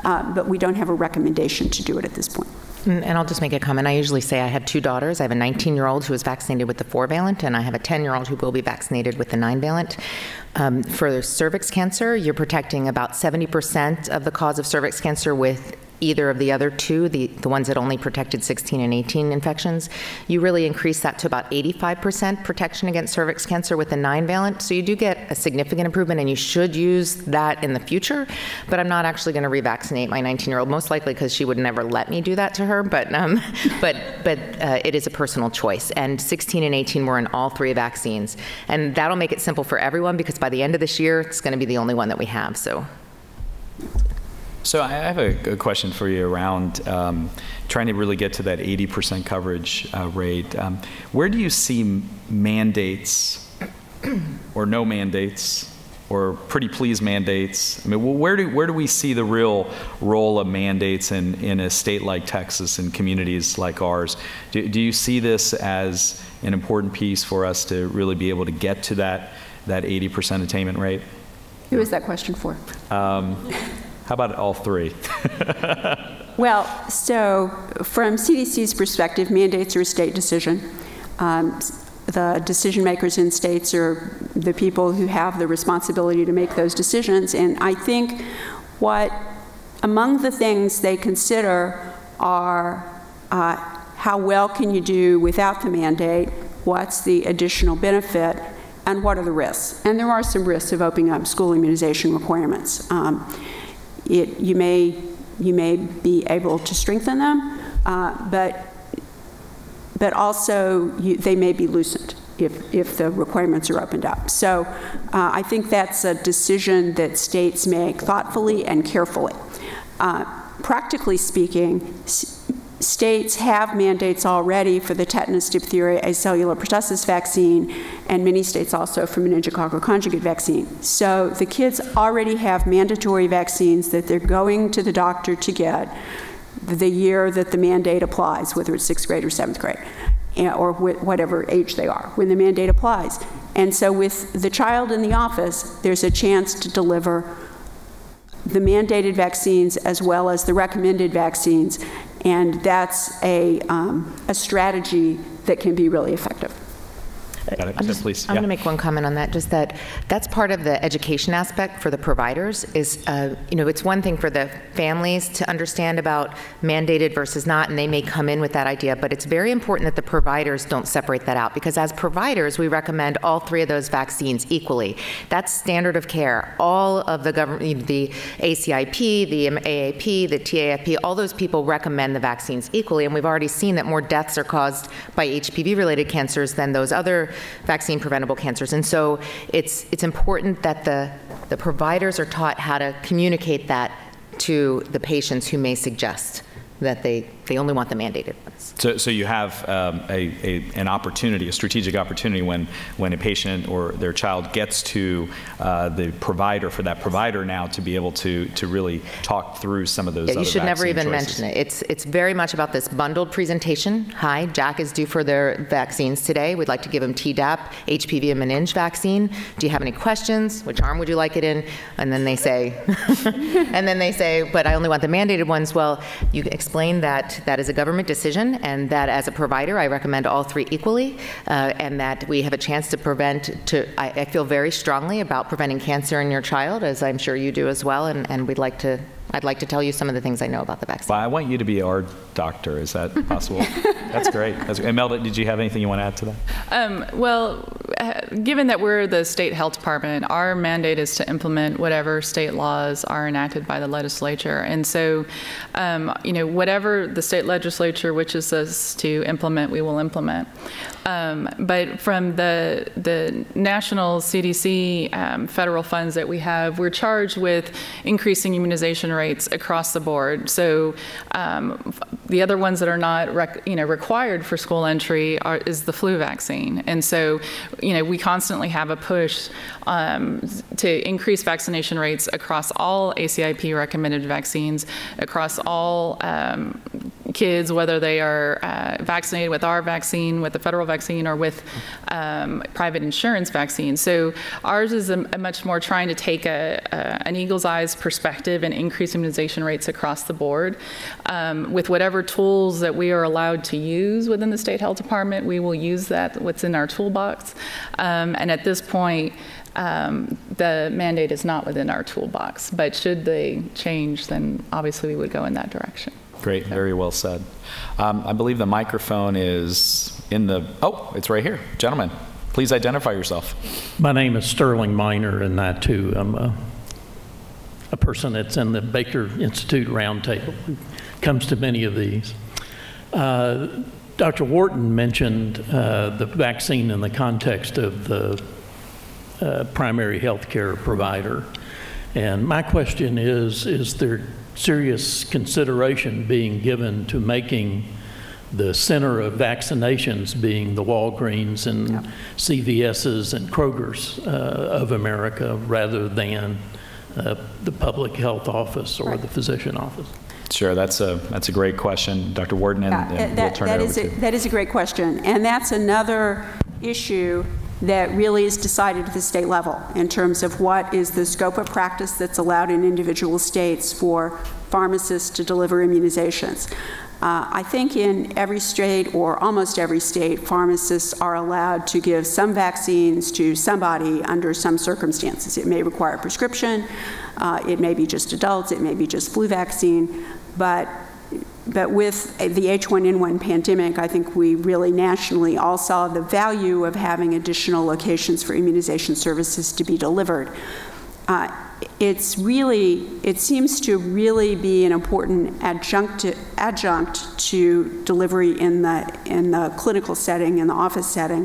uh, but we don't have a recommendation to do it at this point. And, and I'll just make a comment. I usually say I have two daughters. I have a nineteen-year-old who was vaccinated with the four-valent, and I have a ten-year-old who will be vaccinated with the nine-valent. Um, for cervix cancer, you're protecting about seventy percent of the cause of cervix cancer with either of the other two, the, the ones that only protected sixteen and eighteen infections. You really increase that to about eighty-five percent protection against cervix cancer with the nine-valent. So you do get a significant improvement, and you should use that in the future. But I'm not actually going to revaccinate my nineteen-year-old, most likely because she would never let me do that to her. But um, but but uh, it is a personal choice. And sixteen and eighteen were in all three vaccines, and that'll make it simple for everyone, because by the end of this year, it's going to be the only one that we have. So. So I have a, a question for you around um, trying to really get to that eighty percent coverage uh, rate. Um, where do you see mandates or no mandates or pretty please mandates? I mean, well, where do, where do we see the real role of mandates in, in a state like Texas and communities like ours? Do, do you see this as an important piece for us to really be able to get to that, that eighty percent attainment rate? Who is that question for? Um, How about all three? Well, so from C D C's perspective, mandates are a state decision. Um, the decision makers in states are the people who have the responsibility to make those decisions. And I think what, among the things they consider are uh, how well can you do without the mandate, what's the additional benefit, and what are the risks? And there are some risks of opening up school immunization requirements. Um, It, you may you may be able to strengthen them, uh, but but also you, they may be loosened if if the requirements are opened up. So uh, I think that's a decision that states make thoughtfully and carefully. Uh, practically speaking, s states have mandates already for the tetanus, diphtheria, acellular pertussis vaccine, and many states also for meningococcal conjugate vaccine. So the kids already have mandatory vaccines that they're going to the doctor to get. the year that the mandate applies, whether it's sixth grade or seventh grade, or wh whatever age they are, when the mandate applies. And so with the child in the office, there's a chance to deliver the mandated vaccines as well as the recommended vaccines, and that's a, um, a strategy that can be really effective. Got it. I'm, just, please. I'm yeah. going to make one comment on that, just that that's part of the education aspect for the providers is, uh, you know, it's one thing for the families to understand about mandated versus not, and they may come in with that idea, but it's very important that the providers don't separate that out, because as providers, we recommend all three of those vaccines equally. That's standard of care. All of the government, the A C I P, the A A P, the T A F P, all those people recommend the vaccines equally, and we've already seen that more deaths are caused by H P V-related cancers than those other vaccine-preventable cancers, and so it's it's important that the the providers are taught how to communicate that to the patients who may suggest that they they only want the mandated ones. So, so you have um, a, a an opportunity, a strategic opportunity, when when a patient or their child gets to uh, the provider, for that provider now to be able to to really talk through some of those. Yeah, other you should never even choices. mention it. It's it's very much about this bundled presentation. Hi, Jack is due for their vaccines today. We'd like to give him Tdap, H P V, and meninge vaccine. Do you have any questions? Which arm would you like it in? And then they say, and then they say, but I only want the mandated ones. Well, you explain that. That is a government decision, and that as a provider, I recommend all three equally, uh, and that we have a chance to prevent, to, I, I feel very strongly about preventing cancer in your child, as I'm sure you do as well, and, and we'd like to, I'd like to tell you some of the things I know about the vaccine. Well, I want you to be our doctor. Is that possible? That's great. That's great. Imelda, did you have anything you want to add to that? Um, well, uh, given that we're the state health department, our mandate is to implement whatever state laws are enacted by the legislature. And so, um, you know, whatever the state legislature wishes us to implement, we will implement. Um, but from the, the national C D C um, federal funds that we have, we're charged with increasing immunization rates rates across the board. So um, the other ones that are not rec you know, required for school entry are, is the flu vaccine. And so you know, we constantly have a push um, to increase vaccination rates across all A C I P recommended vaccines, across all um, kids, whether they are uh, vaccinated with our vaccine, with the federal vaccine, or with um, private insurance vaccine. So ours is a, a much more trying to take a, a, an eagle's eyes perspective and increase immunization rates across the board. Um, with whatever tools that we are allowed to use within the state health department, we will use that, what's in our toolbox. Um, and at this point, Um, the mandate is not within our toolbox, but should they change, then obviously we would go in that direction. Great, very well said. Um, I believe the microphone is in the, oh, it's right here. Gentlemen, please identify yourself. My name is Sterling Minor, and I too am a, a person that's in the Baker Institute Roundtable who comes to many of these. Uh, Doctor Wharton mentioned uh, the vaccine in the context of the Uh, primary health care provider. And my question is, is there serious consideration being given to making the center of vaccinations being the Walgreens and yeah. C V S's and Kroger's uh, of America rather than uh, the public health office or right. the physician office? Sure, that's a, that's a great question, Doctor Warden, and, uh, and that, we'll turn that it over is a, to you. That is a great question, and that's another issue that really is decided at the state level in terms of what is the scope of practice that's allowed in individual states for pharmacists to deliver immunizations. Uh, I think in every state, or almost every state, pharmacists are allowed to give some vaccines to somebody under some circumstances. It may require a prescription, uh, it may be just adults, it may be just flu vaccine, but But with the H one N one pandemic, I think we really nationally all saw the value of having additional locations for immunization services to be delivered. Uh, it's really, it seems to really be an important adjunct to, adjunct to delivery in the, in the clinical setting, in the office setting,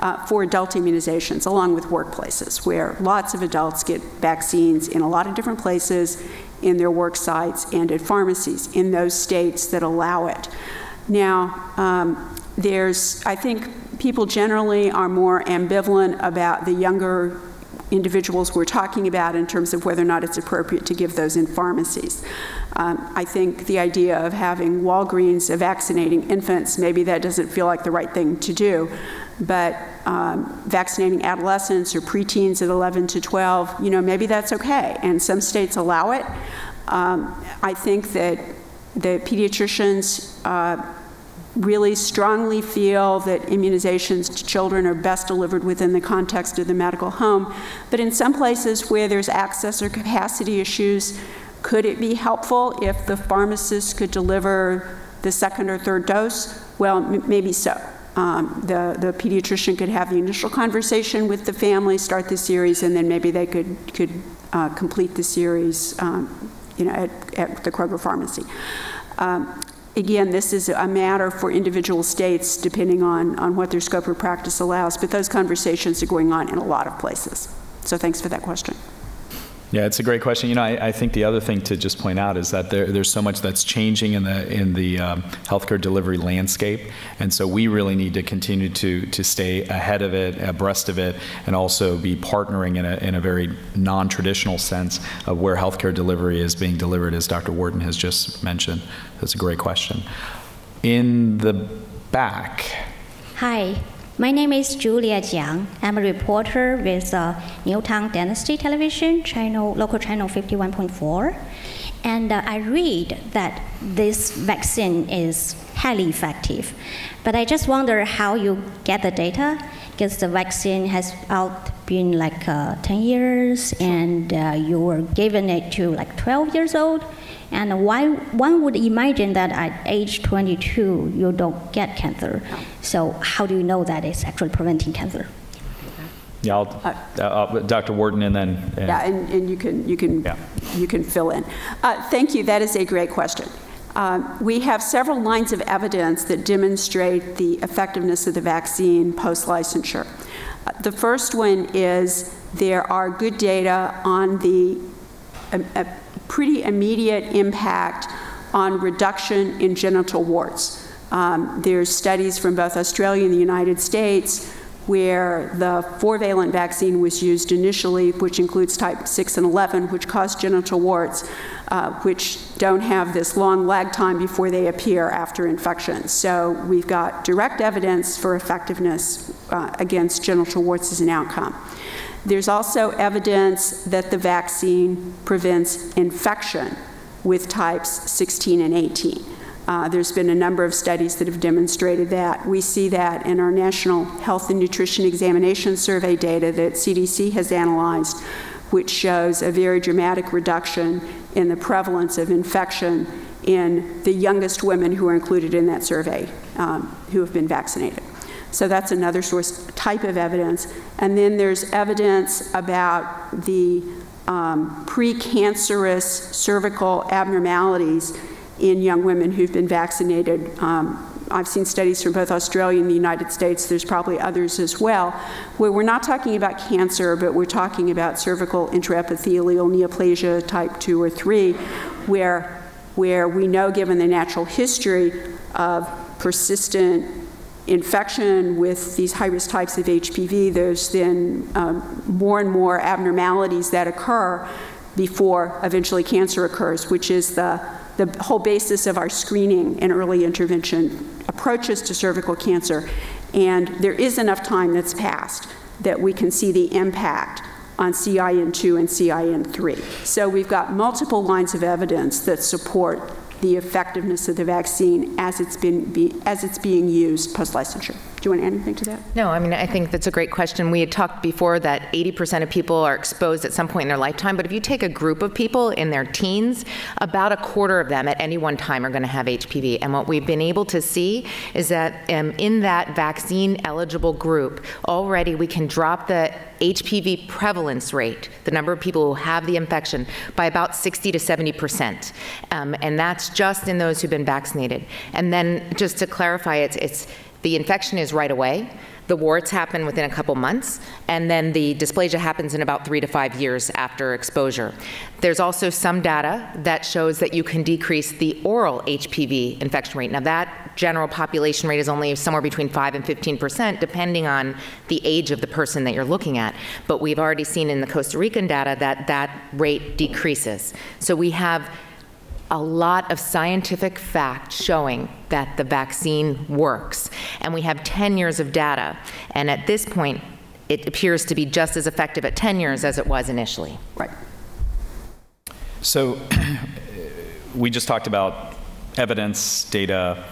uh, for adult immunizations, along with workplaces, where lots of adults get vaccines in a lot of different places, in their work sites and at pharmacies in those states that allow it. Now, um, there's, I think people generally are more ambivalent about the younger individuals we're talking about in terms of whether or not it's appropriate to give those in pharmacies. Um, I think the idea of having Walgreens vaccinating infants, maybe that doesn't feel like the right thing to do. But um, vaccinating adolescents or preteens at eleven to twelve, you know, maybe that's okay. And some states allow it. Um, I think that the pediatricians uh, really strongly feel that immunizations to children are best delivered within the context of the medical home. But in some places where there's access or capacity issues, could it be helpful if the pharmacist could deliver the second or third dose? Well, m maybe so. Um, the, the pediatrician could have the initial conversation with the family, start the series, and then maybe they could, could uh, complete the series um, you know, at, at the Kroger Pharmacy. Um, Again, this is a matter for individual states, depending on, on what their scope of practice allows, but those conversations are going on in a lot of places. So thanks for that question. Yeah, it's a great question. You know, I, I think the other thing to just point out is that there, there's so much that's changing in the in the um, healthcare delivery landscape, and so we really need to continue to to stay ahead of it, abreast of it, and also be partnering in a in a very non-traditional sense of where healthcare delivery is being delivered, as Doctor Wharton has just mentioned. That's a great question. In the back. Hi. My name is Julia Jiang. I'm a reporter with uh, Newtown Dynasty Television, channel, local channel fifty-one point four. And uh, I read that this vaccine is highly effective. But I just wonder how you get the data, because the vaccine has out been like uh, ten years, and uh, you were given it to like twelve years old. And why one would imagine that at age twenty-two, you don't get cancer. So how do you know that it's actually preventing cancer? Yeah, I'll, uh, uh, Doctor Wharton, and then and yeah, and, and you can you can yeah. you can fill in. Uh, thank you. That is a great question. Uh, we have several lines of evidence that demonstrate the effectiveness of the vaccine post-licensure. Uh, the first one is there are good data on the uh, uh, pretty immediate impact on reduction in genital warts. Um, there's studies from both Australia and the United States where the four-valent vaccine was used initially, which includes type six and eleven, which cause genital warts, uh, which don't have this long lag time before they appear after infection. So we've got direct evidence for effectiveness uh, against genital warts as an outcome. There's also evidence that the vaccine prevents infection with types sixteen and eighteen. Uh, there's been a number of studies that have demonstrated that. We see that in our National Health and Nutrition Examination Survey data that C D C has analyzed, which shows a very dramatic reduction in the prevalence of infection in the youngest women who are included in that survey um, who have been vaccinated. So that's another source type of evidence. And then there's evidence about the um, precancerous cervical abnormalities in young women who've been vaccinated. Um, I've seen studies from both Australia and the United States. There's probably others as well, where we're not talking about cancer, but we're talking about cervical intraepithelial neoplasia type two or three, where, where we know, given the natural history of persistent infection with these high-risk types of H P V, there's then um, more and more abnormalities that occur before eventually cancer occurs, which is the, the whole basis of our screening and early intervention approaches to cervical cancer. And there is enough time that's passed that we can see the impact on C I N two and C I N three. So we've got multiple lines of evidence that support the effectiveness of the vaccine as it's been be, as it's being used post-licensure. Do you want to add anything to that? No, I mean, I think that's a great question. We had talked before that eighty percent of people are exposed at some point in their lifetime, but if you take a group of people in their teens, about a quarter of them at any one time are going to have H P V. And what we've been able to see is that um, in that vaccine-eligible group, already we can drop the H P V prevalence rate, the number of people who have the infection, by about sixty to seventy percent. Um, and that's just in those who've been vaccinated. And then just to clarify, it's, it's the infection is right away, the warts happen within a couple months, and then the dysplasia happens in about three to five years after exposure. There's also some data that shows that you can decrease the oral H P V infection rate. Now that general population rate is only somewhere between five and fifteen percent, depending on the age of the person that you're looking at. But we've already seen in the Costa Rican data that that rate decreases. So we have a lot of scientific fact showing that the vaccine works. And we have ten years of data. And at this point, it appears to be just as effective at ten years as it was initially. Right. So we just talked about evidence, data,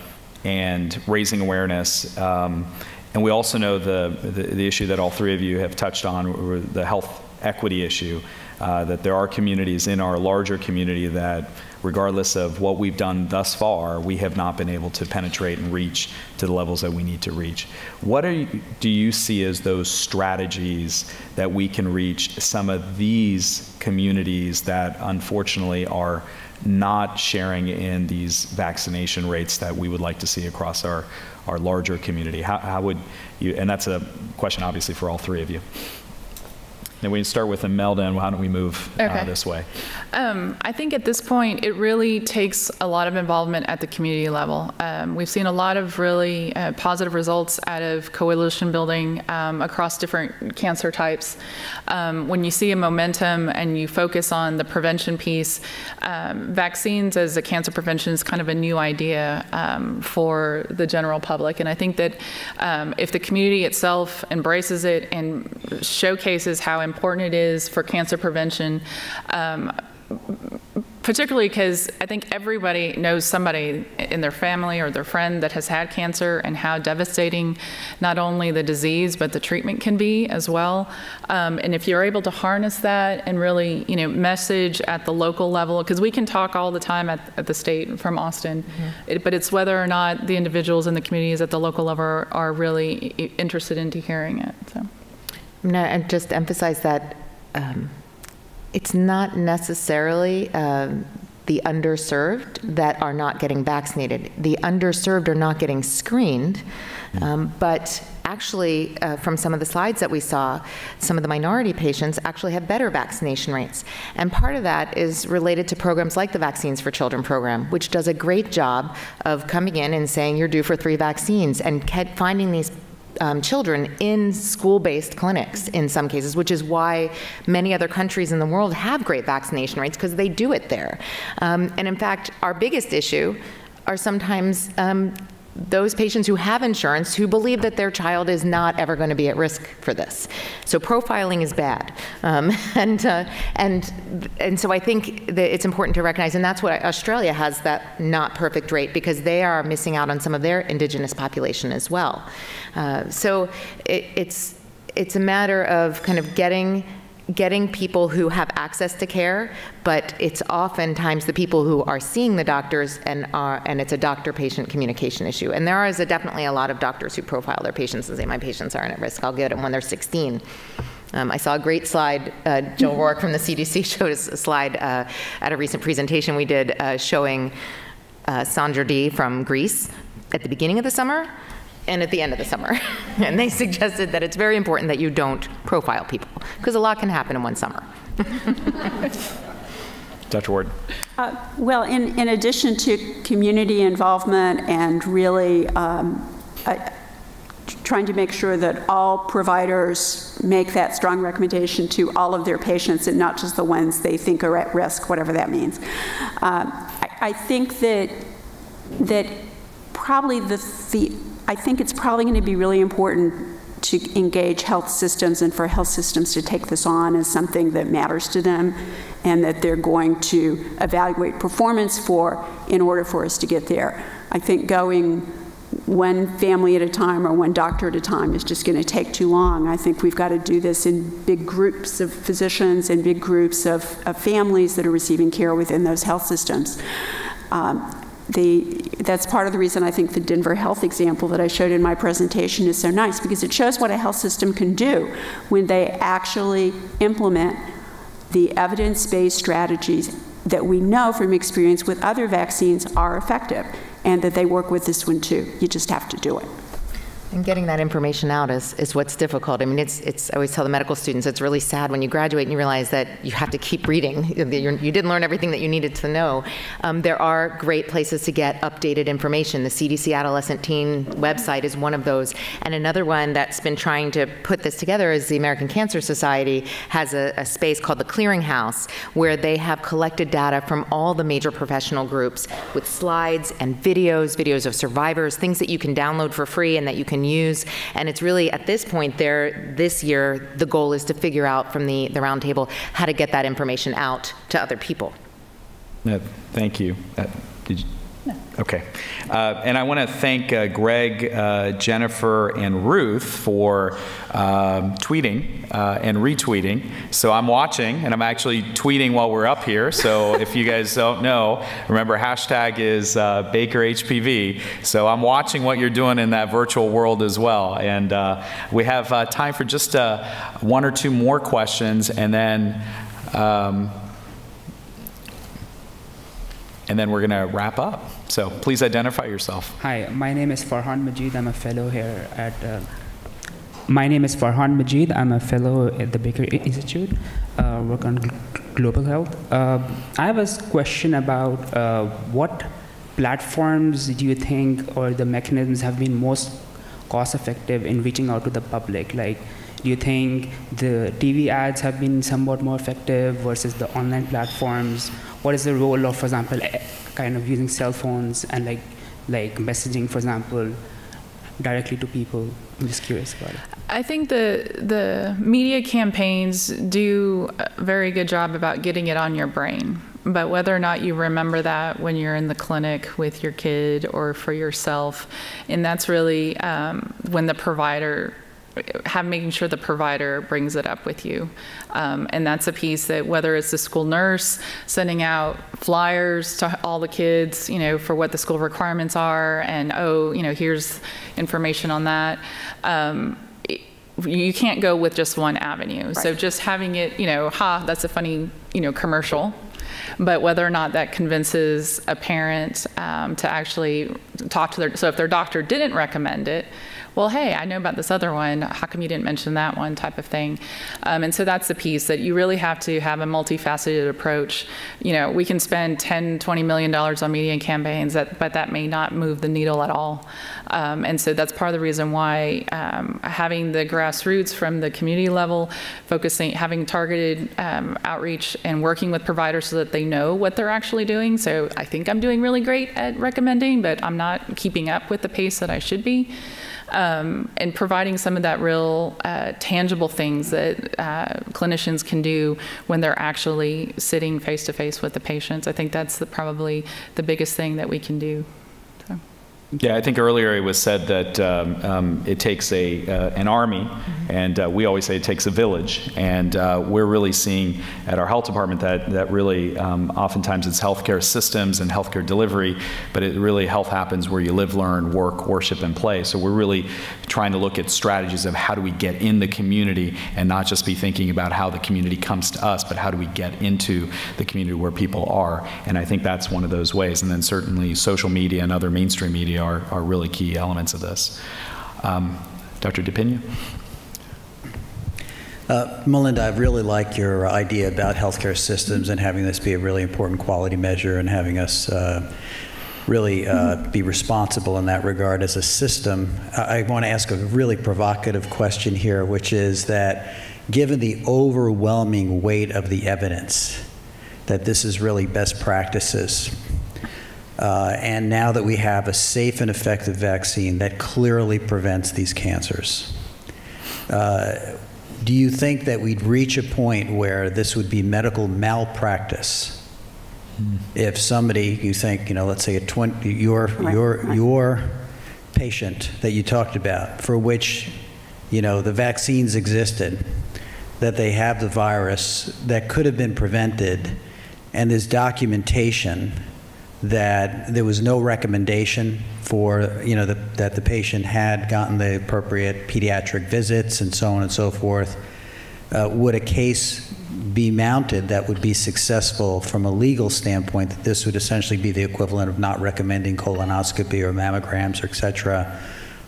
and raising awareness. Um, and we also know the, the, the issue that all three of you have touched on, the health equity issue, uh, that there are communities in our larger community that, regardless of what we've done thus far, we have not been able to penetrate and reach to the levels that we need to reach. What are you, do you see as those strategies that we can reach some of these communities that unfortunately are not sharing in these vaccination rates that we would like to see across our, our larger community? How, how would you, and that's a question obviously for all three of you. And we can start with Imelda, and why don't we move okay. uh, this way? Um, I think at this point, it really takes a lot of involvement at the community level. Um, we've seen a lot of really uh, positive results out of coalition building um, across different cancer types. Um, when you see a momentum and you focus on the prevention piece, um, vaccines as a cancer prevention is kind of a new idea um, for the general public. And I think that um, if the community itself embraces it and showcases how important it is for cancer prevention, um, particularly because I think everybody knows somebody in their family or their friend that has had cancer, and how devastating not only the disease but the treatment can be as well. Um, and if you're able to harness that and really, you know, message at the local level, because we can talk all the time at, at the state from Austin, mm-hmm. it, but it's whether or not the individuals in the communities at the local level are, are really interested in hearing it. So. No, and just emphasize that um, it's not necessarily uh, the underserved that are not getting vaccinated. The underserved are not getting screened, um, but actually uh, from some of the slides that we saw, some of the minority patients actually have better vaccination rates. And part of that is related to programs like the Vaccines for Children program, which does a great job of coming in and saying you're due for three vaccines, and kept finding these Um, children in school-based clinics in some cases, which is why many other countries in the world have great vaccination rates, because they do it there. Um, and in fact, our biggest issue are sometimes um, those patients who have insurance who believe that their child is not ever going to be at risk for this. So profiling is bad. Um, and, uh, and, and so I think that it's important to recognize, and that's why Australia has that not perfect rate, because they are missing out on some of their indigenous population as well. Uh, so it, it's, it's a matter of kind of getting getting people who have access to care, but it's oftentimes the people who are seeing the doctors, and are, and it's a doctor-patient communication issue. And there is a, definitely a lot of doctors who profile their patients and say, my patients aren't at risk, I'll get them when they're sixteen. Um, I saw a great slide, uh, Joel Rourke from the C D C showed us a slide uh, at a recent presentation we did uh, showing uh, Sandra Dee from Greece at the beginning of the summer and at the end of the summer. And they suggested that it's very important that you don't profile people, because a lot can happen in one summer. Doctor Ward. Uh, well, in, in addition to community involvement and really um, I, trying to make sure that all providers make that strong recommendation to all of their patients and not just the ones they think are at risk, whatever that means, uh, I, I think that, that probably the, the I think it's probably going to be really important to engage health systems, and for health systems to take this on as something that matters to them, and that they're going to evaluate performance for in order for us to get there. I think going one family at a time or one doctor at a time is just going to take too long. I think we've got to do this in big groups of physicians and big groups of, of families that are receiving care within those health systems. Um, The, that's part of the reason I think the Denver Health example that I showed in my presentation is so nice, because it shows what a health system can do when they actually implement the evidence-based strategies that we know from experience with other vaccines are effective, and that they work with this one too. You just have to do it. And getting that information out is, is what's difficult. I mean, it's, it's, I always tell the medical students, it's really sad when you graduate and you realize that you have to keep reading. You're, you didn't learn everything that you needed to know. Um, there are great places to get updated information. The C D C Adolescent Teen website is one of those. And another one that's been trying to put this together is the American Cancer Society has a, a space called the Clearinghouse, where they have collected data from all the major professional groups with slides and videos, videos of survivors, things that you can download for free and that you can use. And it's really, at this point there, this year, the goal is to figure out from the, the roundtable how to get that information out to other people. No, thank you. Uh, did you? No. Okay. Uh, and I want to thank uh, Greg, uh, Jennifer, and Ruth for um, tweeting uh, and retweeting. So I'm watching, and I'm actually tweeting while we're up here. So if you guys don't know, remember hashtag is uh, Baker H P V. So I'm watching what you're doing in that virtual world as well. And uh, we have uh, time for just uh, one or two more questions, and then um, and then we're going to wrap up. So please identify yourself. Hi, my name is Farhan Majid. I'm a fellow here at, uh, my name is Farhan Majid. I'm a fellow at the Baker Institute, uh, work on gl global health. Uh, I have a question about uh, what platforms do you think or the mechanisms have been most cost effective in reaching out to the public? Like, do you think the T V ads have been somewhat more effective versus the online platforms? What is the role of, for example, kind of using cell phones and like, like messaging, for example, directly to people? I'm just curious about it. I think the, the media campaigns do a very good job about getting it on your brain. But whether or not you remember that when you're in the clinic with your kid or for yourself, and that's really um, when the provider have making sure the provider brings it up with you. Um, and that's a piece that whether it's the school nurse sending out flyers to all the kids, you know, for what the school requirements are and, oh, you know, here's information on that. Um, it, you can't go with just one avenue. Right. So just having it, you know, ha, that's a funny, you know, commercial. But whether or not that convinces a parent um, to actually talk to their, so if their doctor didn't recommend it, well, hey, I know about this other one. How come you didn't mention that one type of thing? Um, and so that's the piece that you really have to have a multifaceted approach. You know, we can spend ten, twenty million dollars on media campaigns, that, but that may not move the needle at all. Um, and so that's part of the reason why um, having the grassroots from the community level, focusing, having targeted um, outreach and working with providers so that they know what they're actually doing. So I think I'm doing really great at recommending, but I'm not keeping up with the pace that I should be. Um, and providing some of that real uh, tangible things that uh, clinicians can do when they're actually sitting face to face with the patients. I think that's the, probably the biggest thing that we can do. So. Yeah, I think earlier it was said that um, um, it takes a, uh, an army, mm-hmm. and uh, we always say it takes a village. And uh, we're really seeing at our health department that, that really um, oftentimes it's healthcare systems and healthcare delivery, but it really health happens where you live, learn, work, worship, and play. So we're really trying to look at strategies of how do we get in the community and not just be thinking about how the community comes to us, but how do we get into the community where people are. And I think that's one of those ways. And then certainly social media and other mainstream media Are, are really key elements of this. Um, Doctor DePinho. Uh, Melinda, I really like your idea about healthcare systems and having this be a really important quality measure and having us uh, really uh, be responsible in that regard as a system. I, I want to ask a really provocative question here, which is that given the overwhelming weight of the evidence that this is really best practices, Uh, and now that we have a safe and effective vaccine that clearly prevents these cancers, uh, do you think that we'd reach a point where this would be medical malpractice? Mm. If somebody, you think, you know, let's say a twenty, your, your, your patient that you talked about, for which, you know, the vaccines existed, that they have the virus that could have been prevented, and there's documentation that there was no recommendation for, you know, the, that the patient had gotten the appropriate pediatric visits and so on and so forth. Uh, would a case be mounted that would be successful from a legal standpoint that this would essentially be the equivalent of not recommending colonoscopy or mammograms, or et cetera,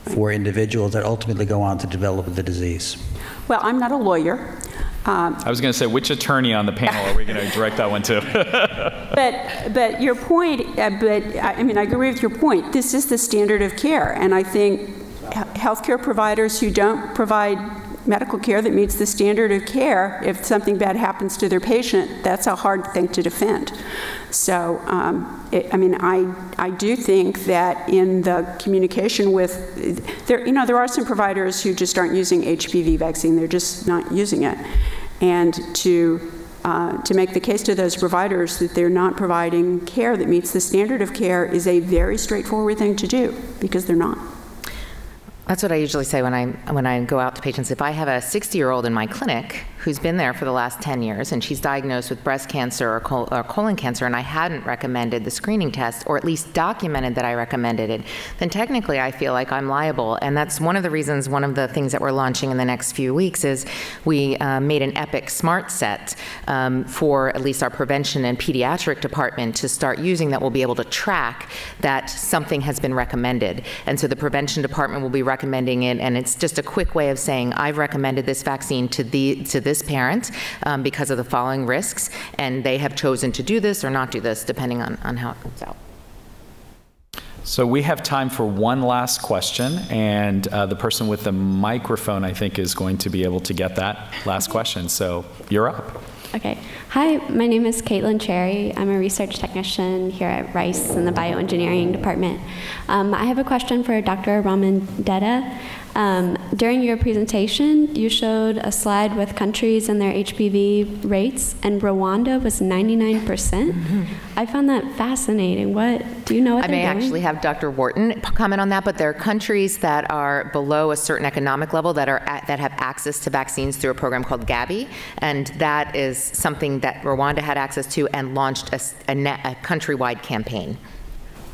for individuals that ultimately go on to develop the disease. Well, I'm not a lawyer. Um, I was going to say, which attorney on the panel are we going to direct that one to? but, but your point, uh, but I mean, I agree with your point. This is the standard of care, and I think healthcare providers who don't provide medical care that meets the standard of care, if something bad happens to their patient, that's a hard thing to defend. So, um, it, I mean, I, I do think that in the communication with, there, you know, there are some providers who just aren't using H P V vaccine, they're just not using it. And to, uh, to make the case to those providers that they're not providing care that meets the standard of care is a very straightforward thing to do, because they're not. That's what I usually say when I, when I go out to patients. If I have a sixty-year-old in my clinic who's been there for the last ten years and she's diagnosed with breast cancer or, col or colon cancer and I hadn't recommended the screening test or at least documented that I recommended it, then technically I feel like I'm liable. And that's one of the reasons, one of the things that we're launching in the next few weeks is we uh, made an Epic Smart Set um, for at least our prevention and pediatric department to start using that will be able to track that something has been recommended. And so the prevention department will be recommending recommending it, and it's just a quick way of saying I've recommended this vaccine to the to this parent um, because of the following risks, and they have chosen to do this or not do this depending on, on how it comes out. So we have time for one last question, and uh, the person with the microphone I think is going to be able to get that last question, so you're up. Okay. Hi, my name is Caitlin Cherry. I'm a research technician here at Rice in the bioengineering department. Um, I have a question for Doctor Ramondetta. Um, during your presentation, you showed a slide with countries and their H P V rates, and Rwanda was ninety-nine percent. Mm-hmm. I found that fascinating. What, do you know what I they're doing? I may actually have Doctor Wharton comment on that, but there are countries that are below a certain economic level that, are at, that have access to vaccines through a program called Gavi, and that is something that Rwanda had access to and launched a, a, net, a countrywide campaign.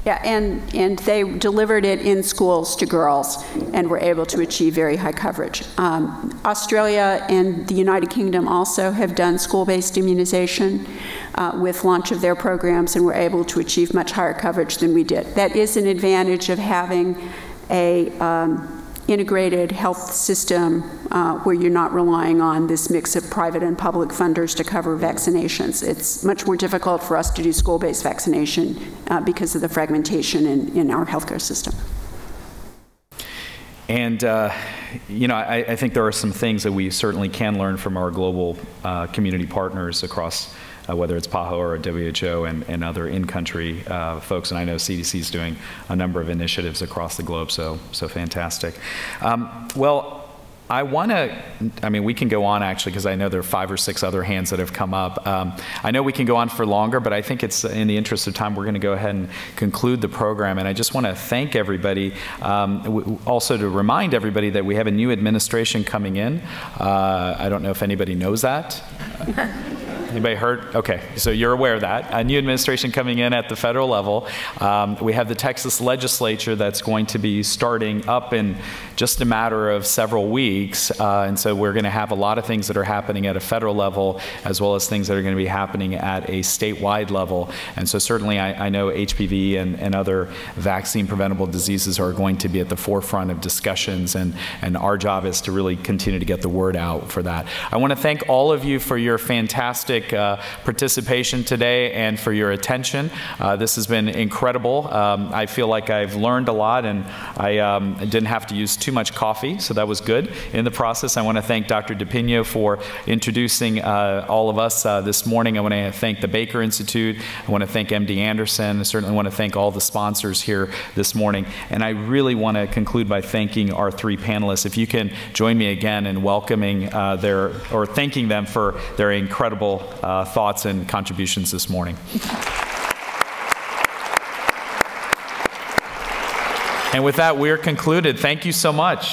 Yeah, and, and they delivered it in schools to girls and were able to achieve very high coverage. Um, Australia and the United Kingdom also have done school-based immunization uh, with launch of their programs and were able to achieve much higher coverage than we did. That is an advantage of having a um, integrated health system uh, where you're not relying on this mix of private and public funders to cover vaccinations. It's much more difficult for us to do school-based vaccination uh, because of the fragmentation in, in our healthcare system. And, uh, you know, I, I think there are some things that we certainly can learn from our global uh, community partners across, uh, whether it's PAHO or W H O and, and other in-country uh, folks. And I know C D C is doing a number of initiatives across the globe, so, so fantastic. Um, well, I want to, I mean, we can go on actually, because I know there are five or six other hands that have come up. Um, I know we can go on for longer, but I think it's in the interest of time, we're going to go ahead and conclude the program. And I just want to thank everybody. Um, w also to remind everybody that we have a new administration coming in. Uh, I don't know if anybody knows that. Anybody heard? Okay, so you're aware of that. A new administration coming in at the federal level. Um, we have the Texas legislature that's going to be starting up in just a matter of several weeks. Uh, and so we're going to have a lot of things that are happening at a federal level, as well as things that are going to be happening at a statewide level. And so certainly I, I know H P V and, and other vaccine preventable diseases are going to be at the forefront of discussions. And, and our job is to really continue to get the word out for that. I want to thank all of you for your fantastic Uh, participation today and for your attention. Uh, this has been incredible. Um, I feel like I've learned a lot, and I um, didn't have to use too much coffee, so that was good in the process. I want to thank Doctor DePinho for introducing uh, all of us uh, this morning. I want to thank the Baker Institute. I want to thank M D Anderson. I certainly want to thank all the sponsors here this morning. And I really want to conclude by thanking our three panelists. If you can join me again in welcoming uh, their, or thanking them for their incredible Uh, thoughts and contributions this morning. And with that, we're concluded. Thank you so much.